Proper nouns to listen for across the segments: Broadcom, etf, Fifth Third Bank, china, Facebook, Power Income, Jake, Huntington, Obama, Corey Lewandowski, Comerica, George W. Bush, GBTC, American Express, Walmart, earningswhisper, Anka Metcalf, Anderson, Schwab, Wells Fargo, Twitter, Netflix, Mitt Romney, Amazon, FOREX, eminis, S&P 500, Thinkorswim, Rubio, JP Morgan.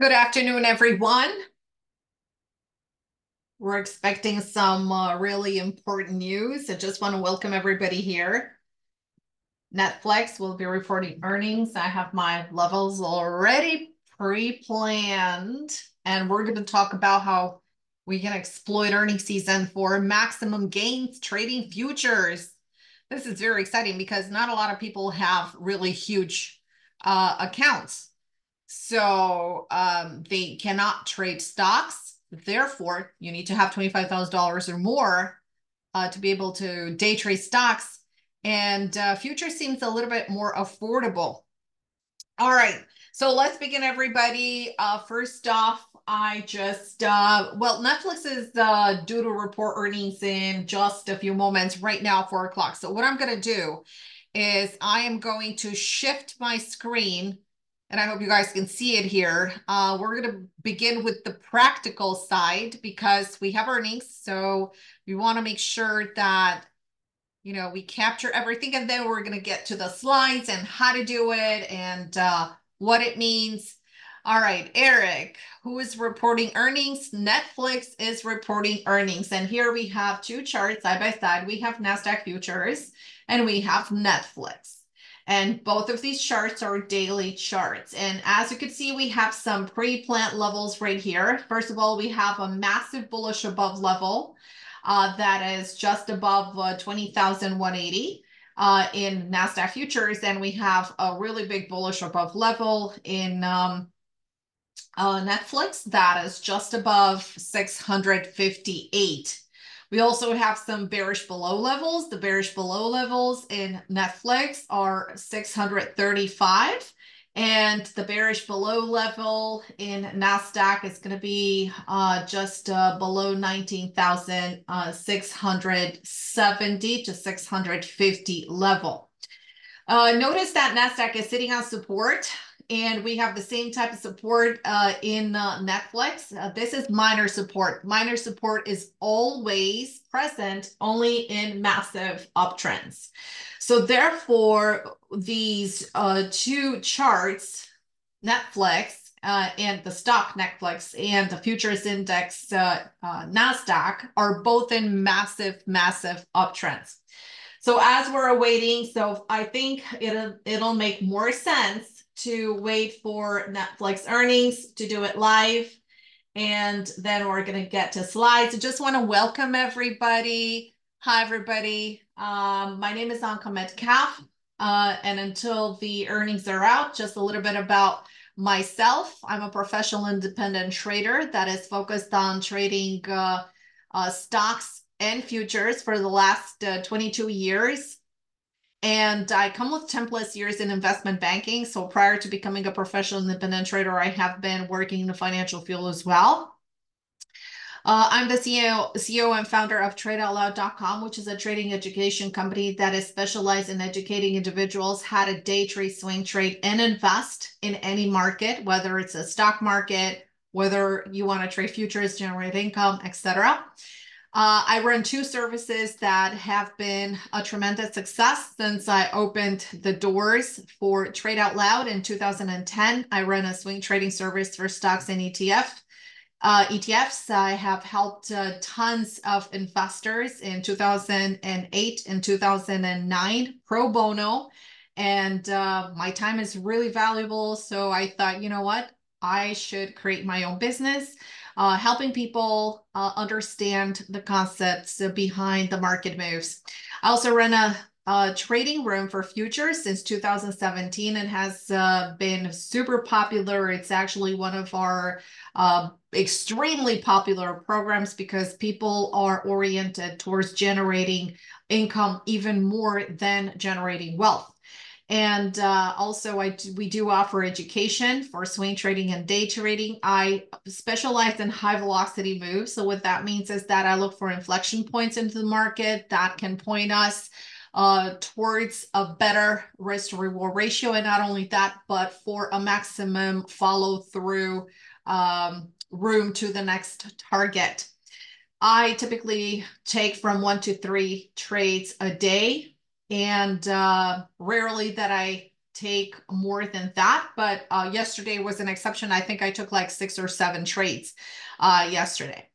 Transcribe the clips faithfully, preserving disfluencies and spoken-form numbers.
Good afternoon, everyone. We're expecting some uh, really important news. I just want to welcome everybody here. Netflix will be reporting earnings. I have my levels already pre-planned, and we're going to talk about how we can exploit earnings season for maximum gains trading futures. This is very exciting because not a lot of people have really huge uh, accounts. So um, they cannot trade stocks. Therefore, you need to have twenty-five thousand dollars or more uh, to be able to day trade stocks. And uh, future seems a little bit more affordable. All right. So let's begin, everybody. Uh, first off, I just, uh, well, Netflix is uh, due to report earnings in just a few moments, right now, four o'clock. So what I'm going to do is I am going to shift my screen, and I hope you guys can see it here. Uh, we're going to begin with the practical side because we have earnings. So we want to make sure that, you know, we capture everything. And then we're going to get to the slides and how to do it and uh, what it means. All right, Eric, who is reporting earnings? Netflix is reporting earnings. And here we have two charts side by side. We have Nasdaq futures and we have Netflix. And both of these charts are daily charts. And as you can see, we have some pre-plant levels right here. First of all, we have a massive bullish above level uh, that is just above uh, twenty thousand one hundred eighty uh, in Nasdaq futures. And we have a really big bullish above level in um, uh, Netflix that is just above six hundred fifty-eight. We also have some bearish below levels. The bearish below levels in Netflix are six hundred thirty-five. And the bearish below level in Nasdaq is going to be uh, just uh, below nineteen thousand six hundred seventy to six hundred fifty level. Uh, notice that Nasdaq is sitting on support. And we have the same type of support uh, in uh, Netflix. Uh, this is minor support. Minor support is always present only in massive uptrends. So therefore, these uh, two charts, Netflix uh, and the stock Netflix and the futures index uh, uh, Nasdaq, are both in massive, massive uptrends. So as we're awaiting, so I think it'll, it'll make more sense to wait for Netflix earnings, to do it live. And then we're going to get to slides. I just want to welcome everybody. Hi, everybody. Um, my name is Anka Metcalf. Uh, and until the earnings are out, just a little bit about myself. I'm a professional independent trader that is focused on trading uh, uh, stocks and futures for the last uh, twenty-two years. And I come with ten plus years in investment banking. So prior to becoming a professional independent trader, I have been working in the financial field as well. Uh, I'm the C E O, C E O and founder of Trade Out Loud dot com, which is a trading education company that is specialized in educating individuals how to day trade, swing trade, and invest in any market, whether it's a stock market, whether you want to trade futures, generate income, et cetera. Uh, I run two services that have been a tremendous success since I opened the doors for Trade Out Loud in two thousand ten. I run a swing trading service for stocks and E T F. Uh, E T Fs. I have helped uh, tons of investors in two thousand eight and two thousand nine pro bono. And uh, my time is really valuable. So I thought, you know what? I should create my own business. Uh, helping people uh, understand the concepts behind the market moves. I also run a, a trading room for futures since two thousand seventeen and has uh, been super popular. It's actually one of our uh, extremely popular programs because people are oriented towards generating income even more than generating wealth. And uh, also, I do, we do offer education for swing trading and day trading. I specialize in high velocity moves. So what that means is that I look for inflection points into the market that can point us uh, towards a better risk to reward ratio. And not only that, but for a maximum follow through um, room to the next target. I typically take from one to three trades a day. And uh, rarely that I take more than that, but uh, yesterday was an exception. I think I took like six or seven trades uh, yesterday.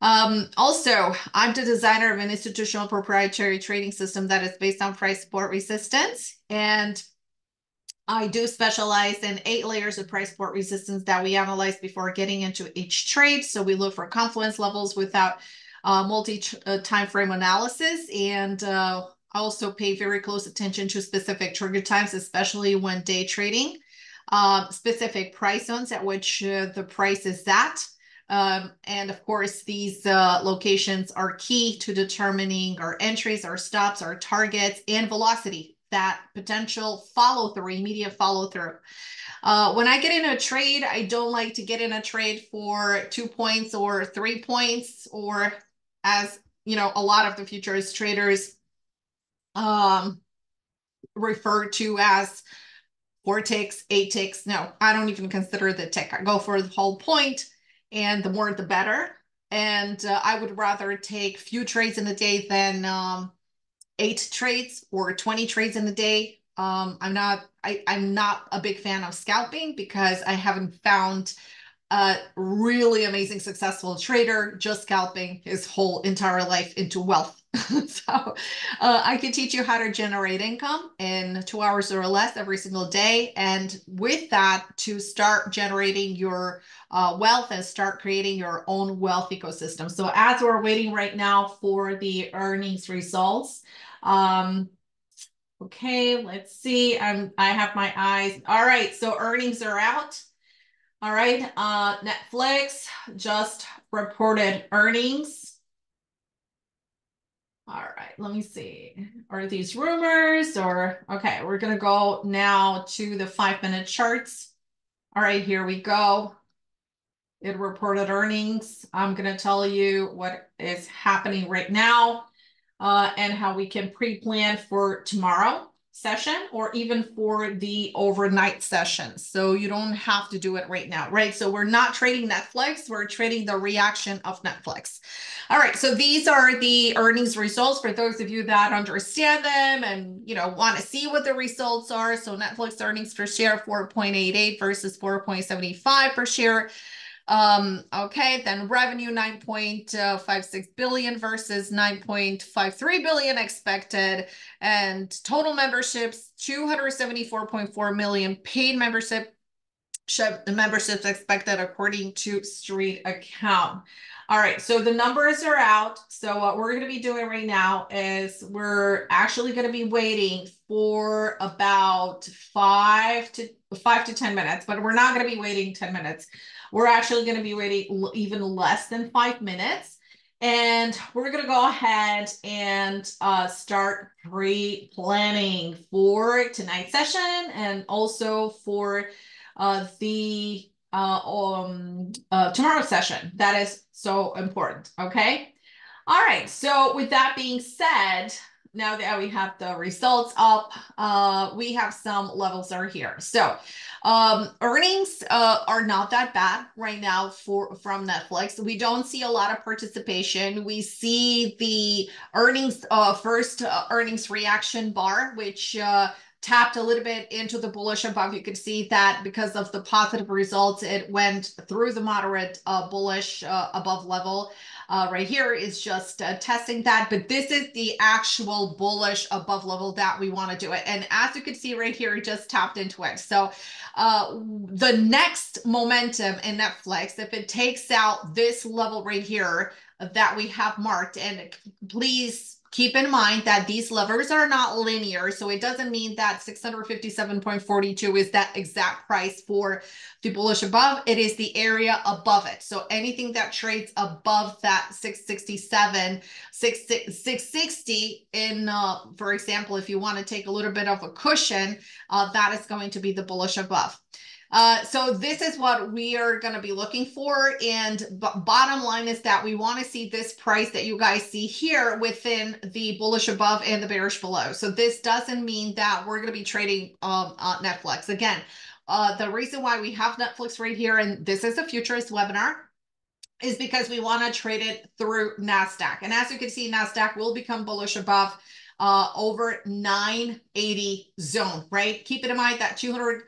Um, also, I'm the designer of an institutional proprietary trading system that is based on price support resistance. And I do specialize in eight layers of price support resistance that we analyze before getting into each trade. So we look for confluence levels without uh, multi-time frame analysis. And uh, I also pay very close attention to specific trigger times, especially when day trading, uh, specific price zones at which uh, the price is at. Um, and of course, these uh, locations are key to determining our entries, our stops, our targets, and velocity, that potential follow-through, immediate follow-through. Uh, when I get in a trade, I don't like to get in a trade for two points or three points, or as you know, a lot of the futures traders um, refer to as four ticks, eight ticks. No, I don't even consider the tick. I go for the whole point. And the more, the better. And uh, I would rather take few trades in a day than um, eight trades or twenty trades in a day. Um, I'm not, I, I'm not a big fan of scalping because I haven't found a really amazing, successful trader just scalping his whole entire life into wealth. so uh, I could teach you how to generate income in two hours or less every single day. And with that, to start generating your uh, wealth and start creating your own wealth ecosystem. So as we're waiting right now for the earnings results, um, okay, let's see. I'm, I have my eyes. All right, so earnings are out. All right, uh, Netflix just reported earnings. All right, let me see. Are these rumors or, okay, we're gonna go now to the five minute charts. All right, here we go. It reported earnings. I'm gonna tell you what is happening right now uh, and how we can pre-plan for tomorrow session or even for the overnight session. So you don't have to do it right now, right? So we're not trading Netflix, we're trading the reaction of Netflix. All right, so these are the earnings results for those of you that understand them and you know want to see what the results are. So Netflix earnings per share, four point eight eight versus four point seven five per share. Um, okay, then revenue nine point five six billion versus nine point five three billion expected, and total memberships two hundred seventy-four point four million paid membership memberships expected according to Street account. All right, so the numbers are out. So what we're going to be doing right now is we're actually going to be waiting for about five to five to ten minutes, but we're not going to be waiting ten minutes. We're actually going to be waiting even less than five minutes. And we're going to go ahead and uh, start pre-planning for tonight's session and also for uh, the uh, um, uh, tomorrow's session. That is so important. Okay. All right. So with that being said, now that we have the results up, uh, we have some levels are here. So um, earnings uh, are not that bad right now for from Netflix. We don't see a lot of participation. We see the earnings uh, first uh, earnings reaction bar, which uh, tapped a little bit into the bullish above. You could see that because of the positive results, it went through the moderate uh, bullish uh, above level. Uh, right here is just uh, testing that, but this is the actual bullish above level that we want to do it. And as you can see right here, it just tapped into it. So uh, the next momentum in Netflix, if it takes out this level right here that we have marked, and please keep in mind that these levers are not linear. So it doesn't mean that six hundred fifty-seven point four two is that exact price for the bullish above. It is the area above it. So anything that trades above that six sixty-seven, six sixty in, uh, for example, if you want to take a little bit of a cushion, uh, that is going to be the bullish above. Uh, so this is what we are going to be looking for. And bottom line is that we want to see this price that you guys see here within the bullish above and the bearish below. So this doesn't mean that we're going to be trading um, uh, Netflix. Again, uh, the reason why we have Netflix right here, and this is a futures webinar, is because we want to trade it through Nasdaq. And as you can see, Nasdaq will become bullish above uh, over nine eighty zone, right? Keep it in mind that two hundred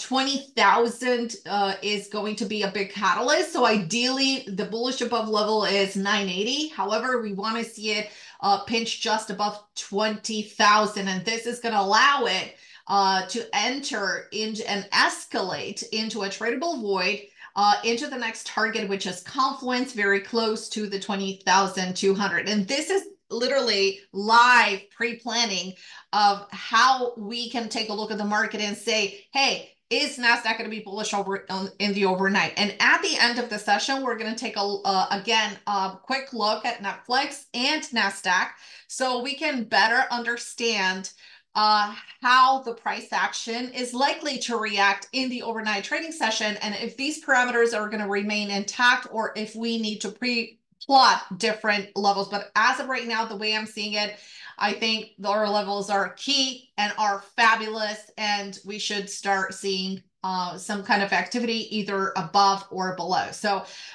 twenty thousand uh, is going to be a big catalyst. So ideally, the bullish above level is nine eighty. However, we want to see it uh, pinch just above twenty thousand. And this is going to allow it uh, to enter into and escalate into a tradable void Uh, into the next target, which is confluence, very close to the twenty thousand two hundred. And this is literally live pre-planning of how we can take a look at the market and say, hey, is Nasdaq going to be bullish over on, in the overnight? And at the end of the session, we're going to take a uh, again a quick look at Netflix and Nasdaq, so we can better understand Uh, how the price action is likely to react in the overnight trading session, and if these parameters are going to remain intact or if we need to pre-plot different levels. But as of right now, the way I'm seeing it, I think our levels are key and are fabulous, and we should start seeing uh, some kind of activity either above or below. So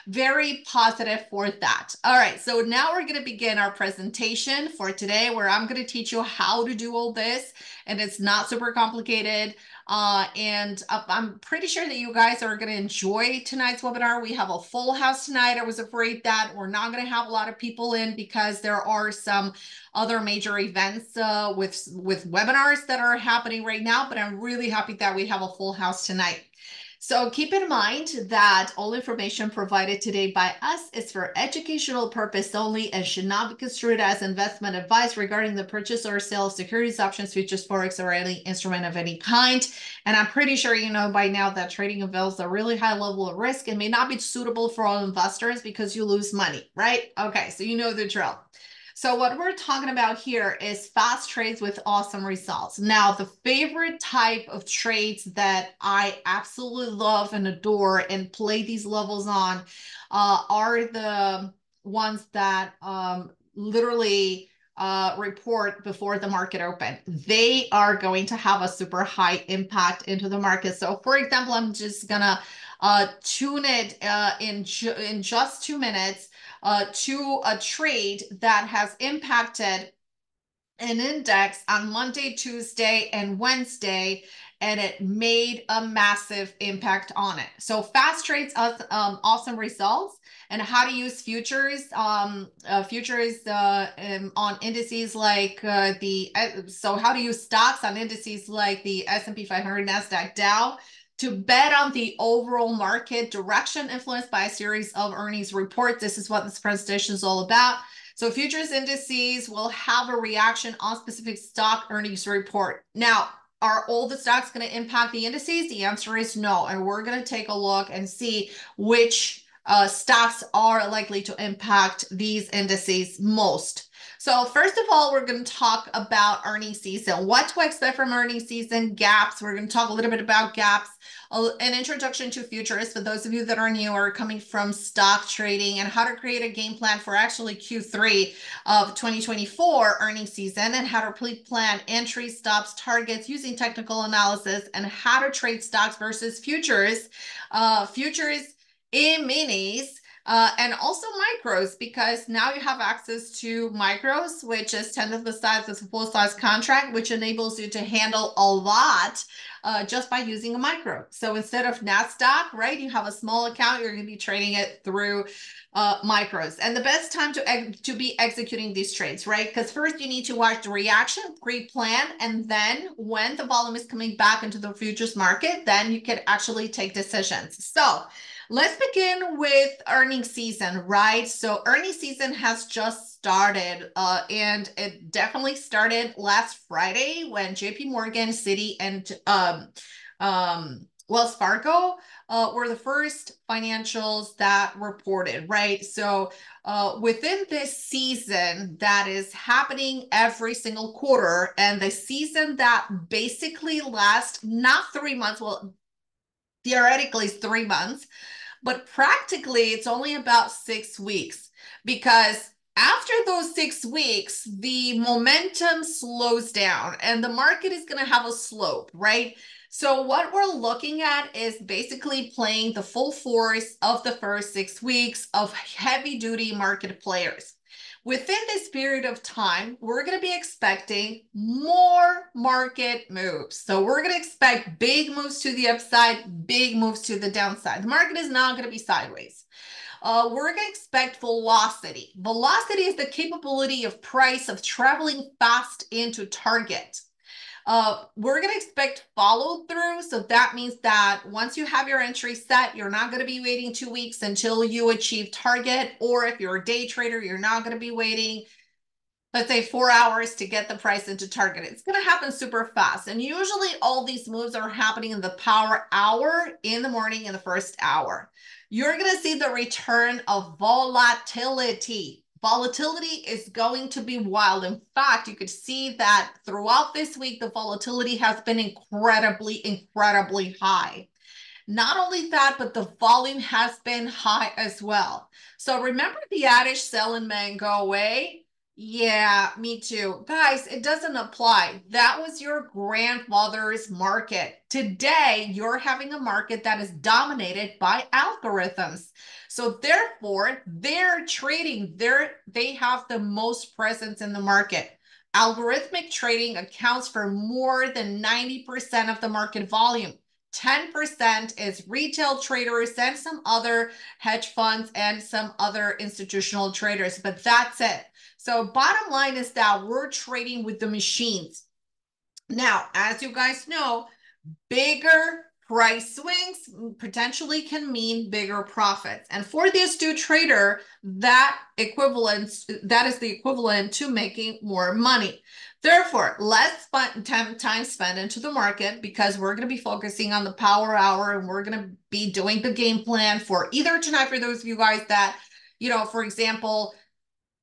very positive for that. All right, so now we're going to begin our presentation for today, where I'm going to teach you how to do all this, and it's not super complicated. Uh, and I'm pretty sure that you guys are going to enjoy tonight's webinar. We have a full house tonight. I was afraid that we're not going to have a lot of people in because there are some other major events uh, with, with webinars that are happening right now, but I'm really happy that we have a full house tonight. So keep in mind that all information provided today by us is for educational purpose only and should not be construed as investment advice regarding the purchase or sale of securities, options, futures, forex, or any instrument of any kind. And I'm pretty sure you know by now that trading involves a really high level of risk and may not be suitable for all investors because you lose money, right? Okay, so you know the drill. So what we're talking about here is fast trades with awesome results. Now, the favorite type of trades that I absolutely love and adore and play these levels on uh, are the ones that um, literally uh, report before the market open. They are going to have a super high impact into the market. So for example, I'm just gonna uh, tune it uh, in, ju in just two minutes. Uh, to a trade that has impacted an index on Monday, Tuesday, and Wednesday, and it made a massive impact on it. So fast trades, us um, awesome results, and how to use futures, um, uh, futures uh, um, on indices like uh, the uh, so how to use stocks on indices like the S and P five hundred, Nasdaq, Dow, to bet on the overall market direction influenced by a series of earnings reports. This is what this presentation is all about. So futures indices will have a reaction on specific stock earnings report. Now, are all the stocks going to impact the indices? The answer is no. And we're going to take a look and see which uh, stocks are likely to impact these indices most. So first of all, we're going to talk about earnings season, what to expect from earnings season, gaps. We're going to talk a little bit about gaps, an introduction to futures for those of you that are new or coming from stock trading, and how to create a game plan for actually Q three of twenty twenty-four earnings season, and how to plan entry, stops, targets using technical analysis, and how to trade stocks versus futures, uh, futures eminis. Uh, and also micros, because now you have access to micros, which is tenth of the size of the full size contract, which enables you to handle a lot uh, just by using a micro. So instead of Nasdaq, right, you have a small account, you're going to be trading it through uh, micros. And the best time to, to be executing these trades, right? Because first you need to watch the reaction, pre-plan, and then when the volume is coming back into the futures market, then you can actually take decisions. So let's begin with earnings season, right? So earnings season has just started, uh, and it definitely started last Friday when J P Morgan, Citi, and um, um, Wells Fargo uh, were the first financials that reported, right? So uh, within this season that is happening every single quarter, and the season that basically lasts not three months, well, theoretically it's three months, but practically it's only about six weeks because after those six weeks, the momentum slows down and the market is going to have a slope, right? So what we're looking at is basically playing the full force of the first six weeks of heavy duty market players. within this period of time, we're going to be expecting more market moves. So we're going to expect big moves to the upside, big moves to the downside. The market is not going to be sideways. Uh, we're going to expect velocity. Velocity is the capability of price of traveling fast into target. Uh, we're going to expect follow through. So that means that once you have your entry set, you're not going to be waiting two weeks until you achieve target. Or if you're a day trader, you're not going to be waiting, let's say, four hours to get the price into target. It's going to happen super fast. And usually all these moves are happening in the power hour, in the morning, in the first hour. You're going to see the return of volatility. Volatility is going to be wild. In fact, you could see that throughout this week, the volatility has been incredibly, incredibly high. Not only that, but the volume has been high as well. So remember the adage, sell in May and go away? Yeah, me too. Guys, it doesn't apply. That was your grandfather's market. Today, you're having a market that is dominated by algorithms. So therefore, they're trading, they're, they have the most presence in the market. Algorithmic trading accounts for more than ninety percent of the market volume. ten percent is retail traders and some other hedge funds and some other institutional traders, but that's it. So bottom line is that we're trading with the machines. Now, as you guys know, bigger price swings potentially can mean bigger profits. And for the astute trader, that equivalence, that is the equivalent to making more money. Therefore, less time spent into the market because we're going to be focusing on the power hour and we're going to be doing the game plan for either tonight for those of you guys that, you know, for example,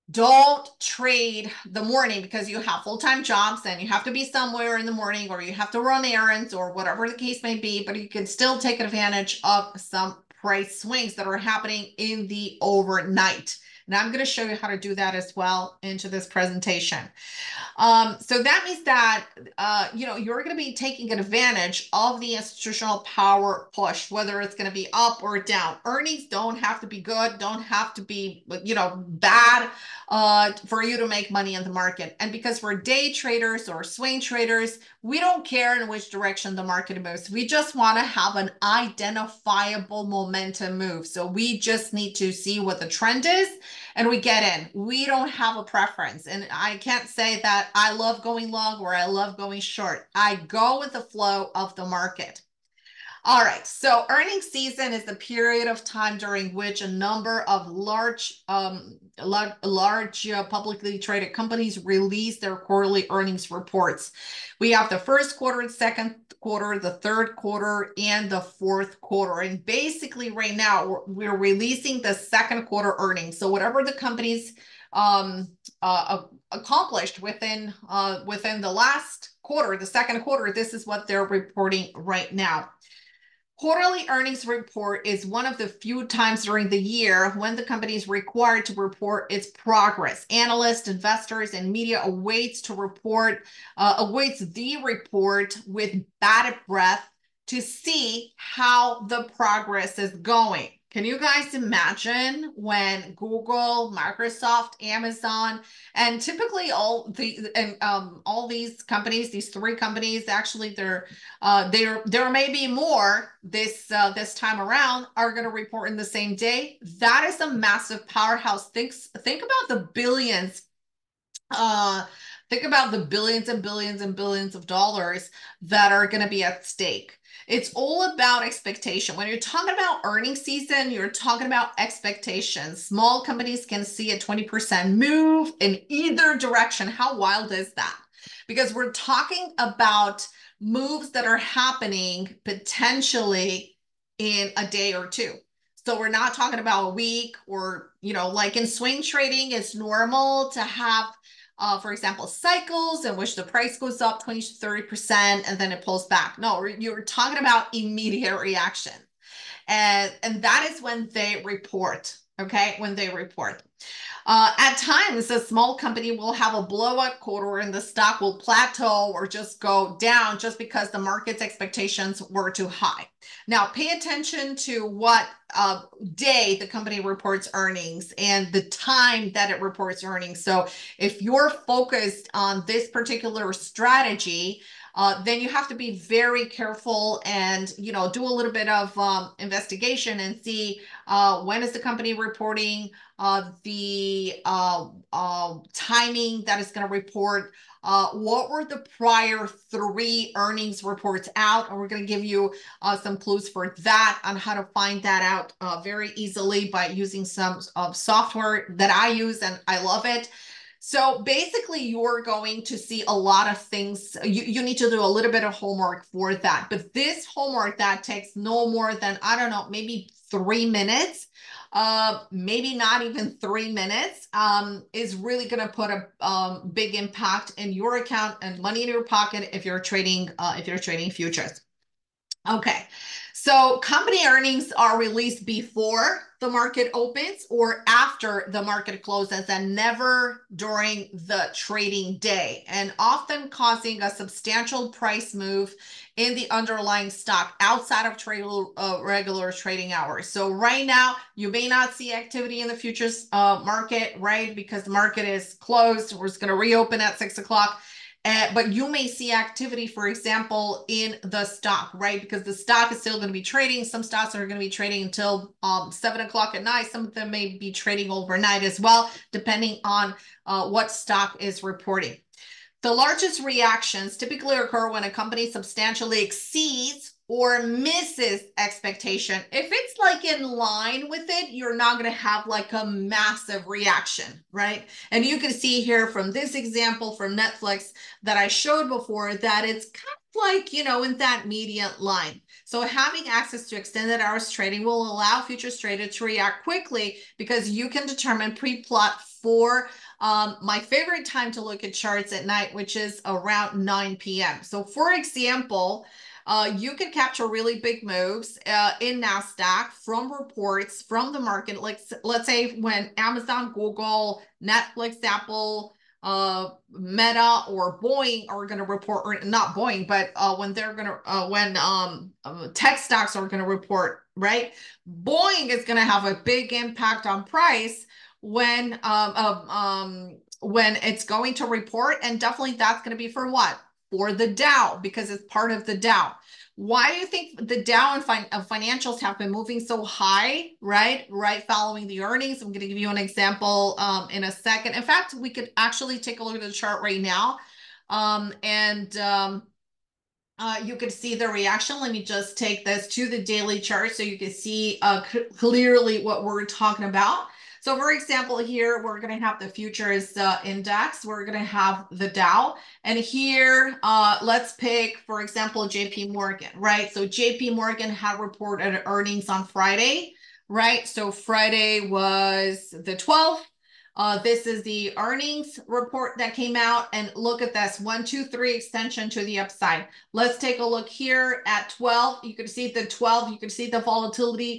don't trade the morning because you have full-time jobs and you have to be somewhere in the morning or you have to run errands or whatever the case may be, but you can still take advantage of some price swings that are happening in the overnight. And I'm going to show you how to do that as well into this presentation. Um, so that means that, uh, you know, you're going to be taking advantage of the institutional power push, whether it's going to be up or down. Earnings don't have to be good, don't have to be, you know, bad uh, for you to make money in the market. And because we're day traders or swing traders, we don't care in which direction the market moves. We just want to have an identifiable momentum move. So we just need to see what the trend is and we get in. We don't have a preference. And I can't say that I love going long or I love going short. I go with the flow of the market. All right. So earnings season is the period of time during which a number of large, um, large, large uh, publicly traded companies release their quarterly earnings reports. We have the first quarter, second quarter, the third quarter, and the fourth quarter. And basically right now, we're, we're releasing the second quarter earnings. So whatever the companies um, uh, accomplished within, uh, within the last quarter, the second quarter, this is what they're reporting right now. Quarterly earnings report is one of the few times during the year when the company is required to report its progress. Analysts, investors, and media awaits to report, uh, awaits the report with bated breath to see how the progress is going. Can you guys imagine when Google, Microsoft, Amazon, and typically all the and um, all these companies, these three companies, actually there, uh, there there may be more this uh, this time around are going to report in the same day. That is a massive powerhouse. Think think about the billions. Uh, think about the billions and billions and billions of dollars that are going to be at stake. It's all about expectation. When you're talking about earnings season, you're talking about expectations. Small companies can see a twenty percent move in either direction. How wild is that? Because we're talking about moves that are happening potentially in a day or two. So we're not talking about a week or, you know, like in swing trading, it's normal to have Uh, for example, cycles in which the price goes up twenty to thirty percent and then it pulls back. No, you're talking about immediate reaction. And, and that is when they report. okay, when they report. Uh, at times, a small company will have a blowout quarter and the stock will plateau or just go down just because the market's expectations were too high. Now, pay attention to what uh, day the company reports earnings and the time that it reports earnings. So if you're focused on this particular strategy, Uh, then you have to be very careful and, you know, do a little bit of um, investigation and see uh, when is the company reporting, uh, the uh, uh, timing that it's going to report, uh, what were the prior three earnings reports out, and we're going to give you uh, some clues for that on how to find that out uh, very easily by using some uh, software that I use and I love it. So basically, you're going to see a lot of things. You, you need to do a little bit of homework for that. But this homework that takes no more than, I don't know, maybe three minutes, uh, maybe not even three minutes, um, is really going to put a um, big impact in your account and money in your pocket if you're trading, uh, if you're trading futures. Okay, so company earnings are released before the market opens or after the market closes and never during the trading day, and often causing a substantial price move in the underlying stock outside of trade, uh, regular trading hours. So right now, you may not see activity in the futures uh, market, right? Because the market is closed. We're just going to reopen at six o'clock. Uh, but you may see activity, for example, in the stock, right? Because the stock is still going to be trading. Some stocks are going to be trading until um, seven o'clock at night. Some of them may be trading overnight as well, depending on uh, what stock is reporting. The largest reactions typically occur when a company substantially exceeds or misses expectation. If it's like in line with it, you're not going to have like a massive reaction, right? And you can see here from this example from Netflix that I showed before that it's kind of like, you know, in that median line. So having access to extended hours trading will allow futures traders to react quickly because you can determine pre-plot for um, my favorite time to look at charts at night, which is around nine P M So for example, Uh, you can capture really big moves uh, in Nasdaq from reports from the market. Like, let's say when Amazon, Google, Netflix, Apple, uh, Meta, or Boeing are going to report, or not Boeing, but uh, when they're going to, uh, when um, tech stocks are going to report, right? Boeing is going to have a big impact on price when um, um, um, when it's going to report, and definitely that's going to be for what? For the Dow, because it's part of the Dow. Why do you think the Dow and fin uh, financials have been moving so high, right? Right following the earnings. I'm going to give you an example um, in a second. In fact, we could actually take a look at the chart right now. Um, and um, uh, you could see the reaction. Let me just take this to the daily chart so you can see uh, clearly what we're talking about. So for example, here, we're going to have the futures uh, index. We're going to have the Dow. And here, uh, let's pick, for example, J P Morgan, right? So J P Morgan had reported earnings on Friday, right? So Friday was the twelfth. Uh, this is the earnings report that came out. And look at this, one, two, three extension to the upside. Let's take a look here at twelve. You can see the twelve, you can see the volatility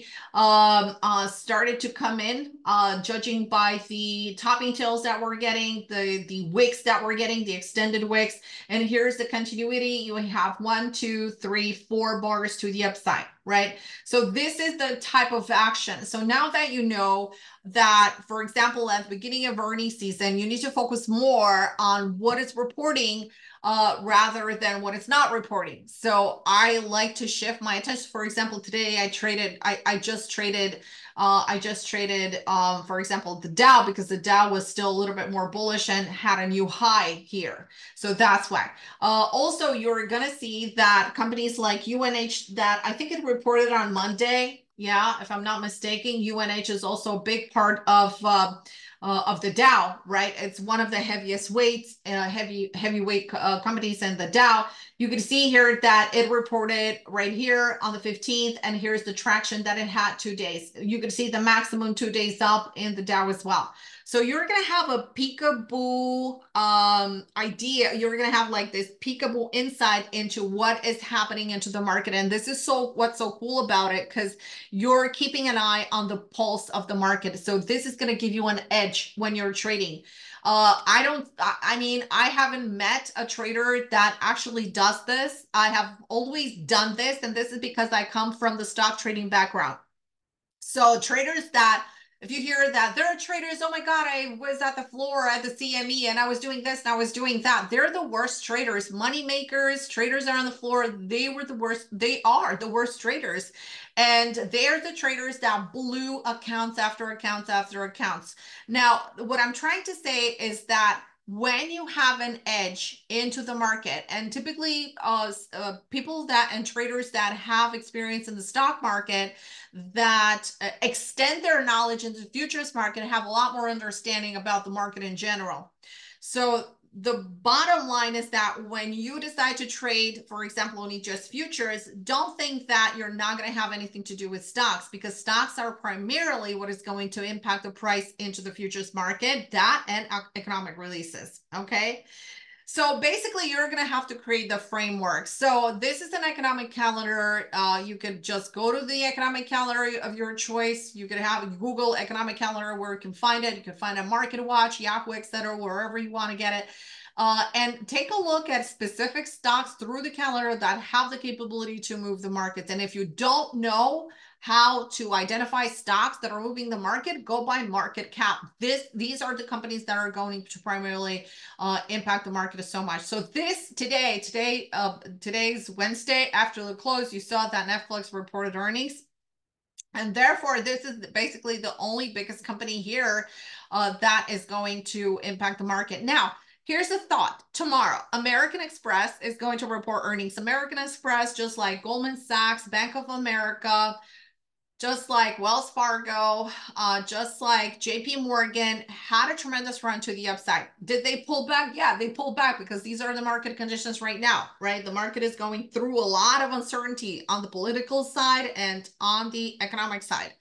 um, uh, started to come in, uh, judging by the topping tails that we're getting, the, the wicks that we're getting, the extended wicks. And here's the continuity. You have one, two, three, four bars to the upside, right? So this is the type of action. So now that you know that, for example, at the beginning of earnings season, you need to focus more on what it's reporting uh, rather than what it's not reporting. So I like to shift my attention. For example, today I traded, I, I just traded, uh, I just traded, um, for example, the Dow, because the Dow was still a little bit more bullish and had a new high here. So that's why. Uh, also, you're going to see that companies like U N H that I think it reported on Monday. Yeah, if I'm not mistaken, U N H is also a big part of uh, uh, of the Dow, right? It's one of the heaviest weights, uh, heavy heavyweight uh, companies in the Dow. You can see here that it reported right here on the fifteenth, and here's the traction that it had two days. You can see the maximum two days up in the Dow as well. So you're going to have a peekaboo um, idea. You're going to have like this peekaboo insight into what is happening into the market. And this is so what's so cool about it, because you're keeping an eye on the pulse of the market. So this is going to give you an edge when you're trading. Uh, I don't, I mean, I haven't met a trader that actually does this. I have always done this. And this is because I come from the stock trading background. So traders that, if you hear that, there are traders, oh my God, I was at the floor at the C M E and I was doing this and I was doing that. They're the worst traders. Money makers, traders that are on the floor, they were the worst. They are the worst traders. And they're the traders that blew accounts after accounts after accounts. Now, what I'm trying to say is that when you have an edge into the market, and typically uh, uh, people that and traders that have experience in the stock market that uh, extend their knowledge into the futures market have a lot more understanding about the market in general. So the bottom line is that when you decide to trade, for example, only just futures, don't think that you're not going to have anything to do with stocks, because stocks are primarily what is going to impact the price into the futures market, that and economic releases. Okay. So basically you're going to have to create the framework. So this is an economic calendar. Uh, you could just go to the economic calendar of your choice. You could have Google economic calendar where you can find it. You can find a Market Watch, Yahoo, et cetera, wherever you want to get it. Uh, and take a look at specific stocks through the calendar that have the capability to move the markets. And if you don't know how to identify stocks that are moving the market, go by market cap. This, these are the companies that are going to primarily uh, impact the market so much. So this today, today, uh, today's Wednesday after the close, you saw that Netflix reported earnings. And therefore, this is basically the only biggest company here uh, that is going to impact the market. Now, here's a thought. Tomorrow, American Express is going to report earnings. American Express, just like Goldman Sachs, Bank of America, just like Wells Fargo, uh, just like J P Morgan, had a tremendous run to the upside. Did they pull back? Yeah, they pulled back because these are the market conditions right now, right? The market is going through a lot of uncertainty on the political side and on the economic side.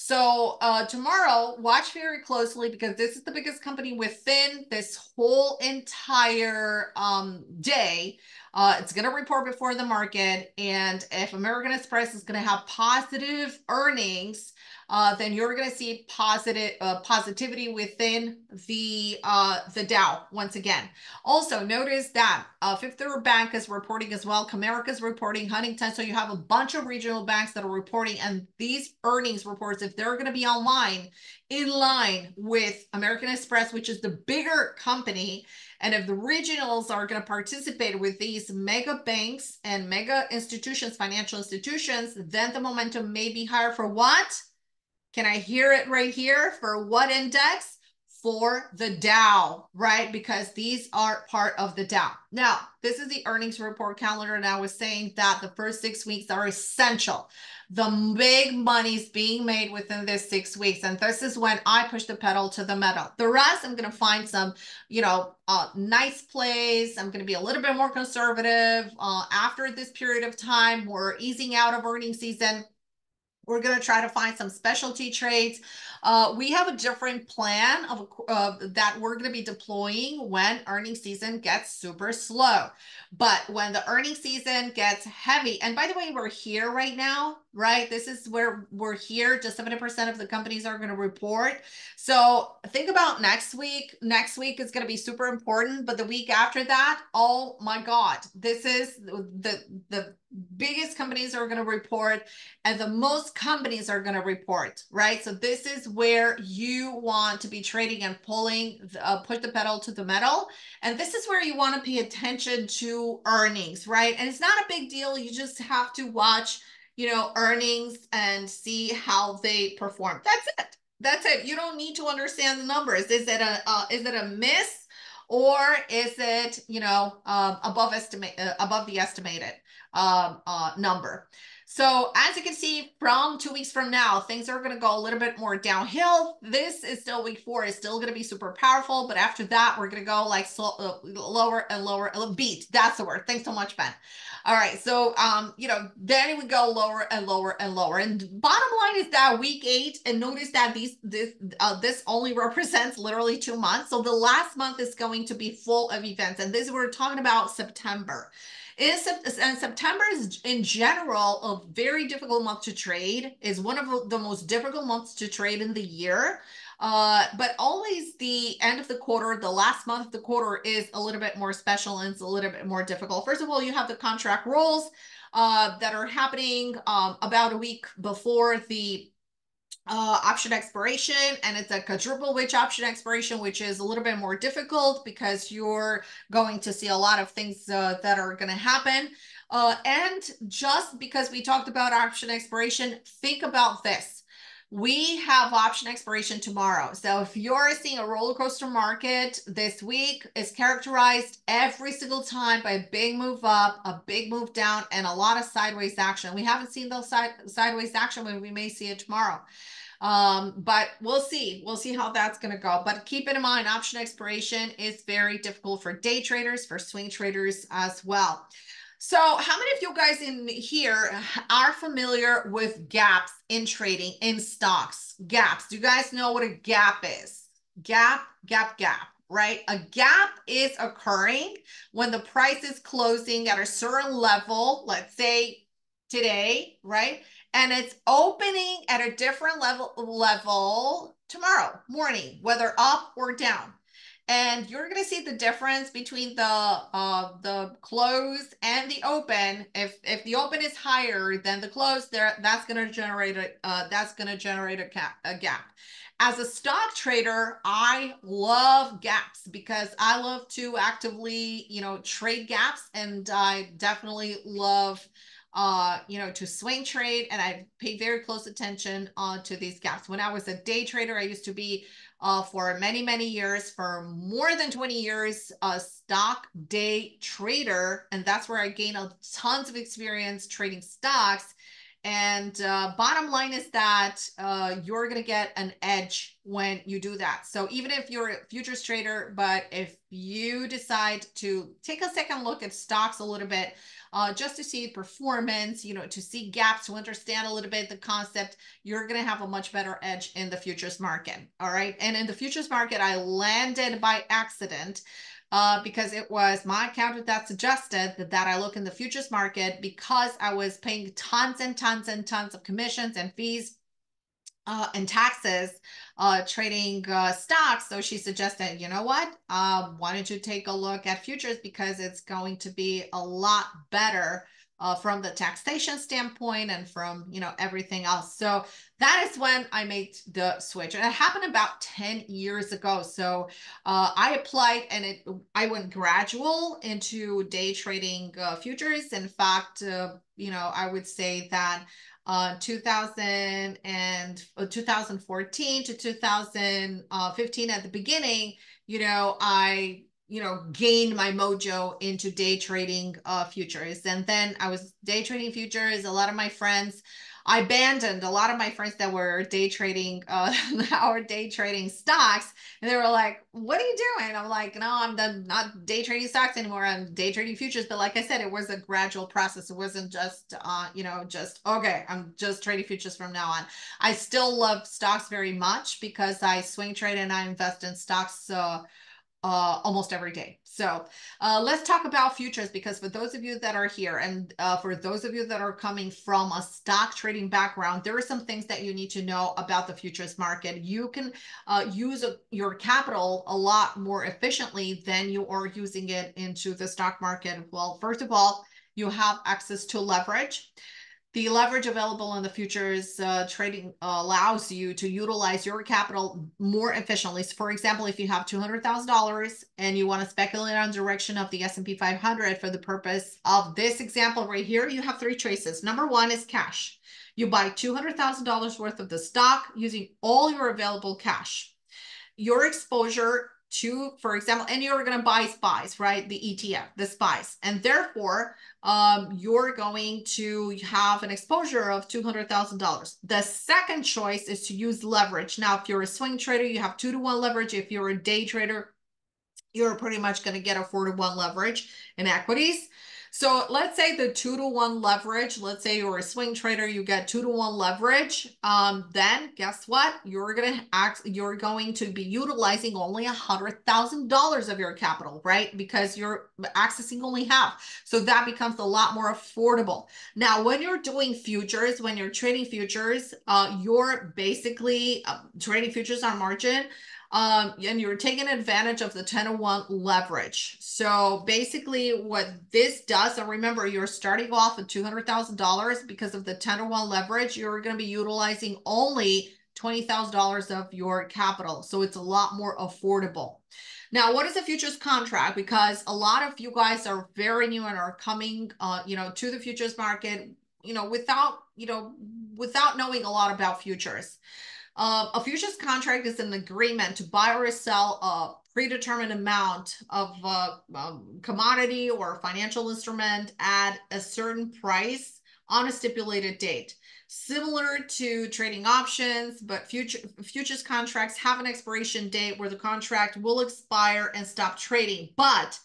So uh, tomorrow, watch very closely, because this is the biggest company within this whole entire um, day. Uh, it's going to report before the market. And if American Express is going to have positive earnings, uh, then you're going to see positive uh, positivity within the uh, the Dow once again. Also, notice that uh, Fifth Third Bank is reporting as well. Comerica is reporting, Huntington. So you have a bunch of regional banks that are reporting, and these earnings reports, if they're going to be online, in line with American Express, which is the bigger company, and if the regionals are going to participate with these mega banks and mega institutions, financial institutions, then the momentum may be higher for what? Can I hear it right here? For what index? For the Dow, right? Because these are part of the Dow. Now, this is the earnings report calendar, and I was saying that the first six weeks are essential. The big money's being made within this six weeks, and this is when I push the pedal to the metal. The rest, I'm going to find some, you know, uh, nice plays. I'm going to be a little bit more conservative uh, after this period of time. We're easing out of earnings season. We're going to try to find some specialty trades. Uh, we have a different plan of uh, that we're going to be deploying when earnings season gets super slow. But when the earnings season gets heavy, and by the way, we're here right now, right? This is where we're here. Just seventy percent of the companies are going to report. So think about next week. Next week is going to be super important, but the week after that, oh my God, this is the, the biggest companies are going to report and the most companies are going to report, right? So this is where you want to be trading and pulling, the, uh, put the pedal to the metal. And this is where you want to pay attention to earnings, right? And it's not a big deal. You just have to watch, you know, earnings and see how they perform. That's it. That's it. You don't need to understand the numbers. Is it a, uh, is it a miss? Or is it, you know, um, above estimate, uh, above the estimated um, uh, number? So as you can see, from two weeks from now, things are going to go a little bit more downhill. This is still week four. It's still going to be super powerful. But after that, we're going to go like slow, uh, lower and lower. Beat. That's the word. Thanks so much, Ben. All right. So, um, you know, then we go lower and lower and lower. And bottom line is that week eight, and notice that these, this, uh, this only represents literally two months. So the last month is going to be full of events. And this, we're talking about September. In, and September is in general a very difficult month to trade. It's one of the most difficult months to trade in the year. Uh, but always the end of the quarter, the last month of the quarter is a little bit more special and it's a little bit more difficult. First of all, you have the contract rolls uh, that are happening um, about a week before the Uh, option expiration, and it's a quadruple witch option expiration, which is a little bit more difficult because you're going to see a lot of things uh, that are going to happen. Uh, and just because we talked about option expiration, think about this. We have option expiration tomorrow. So if you're seeing a roller coaster market this week, is characterized every single time by a big move up, a big move down, and a lot of sideways action. We haven't seen those side sideways action, but we may see it tomorrow. Um, but we'll see, we'll see how that's going to go. But keep in mind, option expiration is very difficult for day traders, for swing traders as well. So how many of you guys in here are familiar with gaps in trading in stocks? Gaps. Do you guys know what a gap is? Gap, gap, gap, right? A gap is occurring when the price is closing at a certain level, let's say today, right? And it's opening at a different level, level tomorrow morning, whether up or down. And you're going to see the difference between the uh, the close and the open. If if the open is higher than the close, there that's going to generate a uh, that's going to generate a gap, a gap. As a stock trader, I love gaps because I love to actively you know trade gaps, and I definitely love uh you know to swing trade, and I pay very close attention uh, to these gaps. When I was a day trader, I used to be. Uh, for many, many years, for more than twenty years, a stock day trader. And that's where I gained a tons of experience trading stocks. And uh, bottom line is that uh, you're going to get an edge when you do that. So even if you're a futures trader, but if you decide to take a second look at stocks a little bit, Uh, just to see performance, you know, to see gaps, to understand a little bit the concept, you're going to have a much better edge in the futures market. All right. And in the futures market, I landed by accident uh, because it was my accountant that suggested that, that I look in the futures market because I was paying tons and tons and tons of commissions and fees uh, and taxes uh, trading uh, stocks. So she suggested, you know what, uh, why don't you take a look at futures because it's going to be a lot better uh, from the taxation standpoint and from, you know, everything else. So that is when I made the switch, and it happened about ten years ago. So uh, I applied, and it, I went gradual into day trading uh, futures. In fact, uh, you know, I would say that Uh, two thousand and uh, twenty fourteen to two thousand fifteen at the beginning, you know, I, you know, gained my mojo into day trading uh, futures. And then I was day trading futures. A lot of my friends, I abandoned a lot of my friends that were day trading, uh, our day trading stocks. And they were like, what are you doing? I'm like, no, I'm done, not day trading stocks anymore. I'm day trading futures. But like I said, it was a gradual process. It wasn't just, uh, you know, just, okay, I'm just trading futures from now on. I still love stocks very much because I swing trade and I invest in stocks. So Uh, almost every day. So uh, let's talk about futures, because for those of you that are here and uh, for those of you that are coming from a stock trading background, there are some things that you need to know about the futures market. You can uh, use a, your capital a lot more efficiently than you are using it into the stock market. Well, first of all, you have access to leverage. The leverage available in the futures uh, trading allows you to utilize your capital more efficiently. So for example, if you have two hundred thousand dollars and you want to speculate on direction of the S and P five hundred for the purpose of this example right here, you have three choices. Number one is cash. You buy two hundred thousand dollars worth of the stock using all your available cash. Your exposure to, for example, and you're going to buy SPYs, right? The E T F, the SPYs. And therefore, um, you're going to have an exposure of two hundred thousand dollars. The second choice is to use leverage. Now, if you're a swing trader, you have two to one leverage. If you're a day trader, you're pretty much going to get a four to one leverage in equities. So let's say the two to one leverage, let's say you're a swing trader, you get two to one leverage. Um, then guess what? You're going to act, you're going to be utilizing only a hundred thousand dollars of your capital, right? Because you're accessing only half. So that becomes a lot more affordable. Now, when you're doing futures, when you're trading futures, uh, you're basically uh, trading futures on margin. Um, and you're taking advantage of the ten to one leverage. So basically what this does, and remember, you're starting off with two hundred thousand dollars because of the ten to one leverage, you're going to be utilizing only twenty thousand dollars of your capital. So it's a lot more affordable. Now, what is a futures contract? Because a lot of you guys are very new and are coming, uh, you know, to the futures market, you know, without, you know, without knowing a lot about futures. Uh, a futures contract is an agreement to buy or sell a predetermined amount of a, a commodity or financial instrument at a certain price on a stipulated date. Similar to trading options, but future, futures contracts have an expiration date where the contract will expire and stop trading. But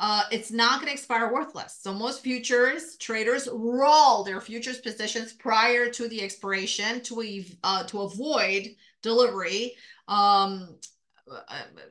Uh, it's not going to expire worthless. So most futures traders roll their futures positions prior to the expiration to, ev uh, to avoid delivery. Um,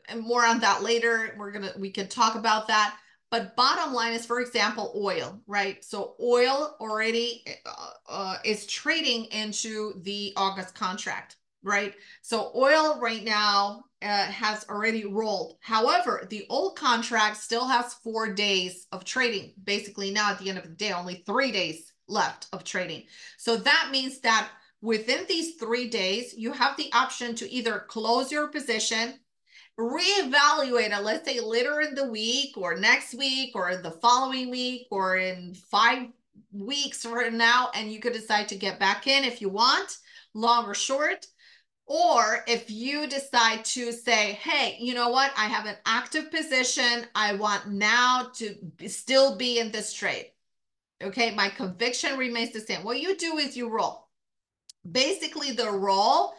and more on that later. We're going to, we can talk about that. But bottom line is, for example, oil, right? So oil already uh, uh, is trading into the August contract, right? So oil right now Uh, has already rolled. However, the old contract still has four days of trading. Basically now at the end of the day, only three days left of trading. So that means that within these three days, you have the option to either close your position, reevaluate it, let's say later in the week or next week or the following week or in five weeks from now, and you could decide to get back in if you want, long or short. Or if you decide to say, hey, you know what? I have an active position. I want now to be, still be in this trade. Okay, my conviction remains the same. What you do is you roll. Basically, the roll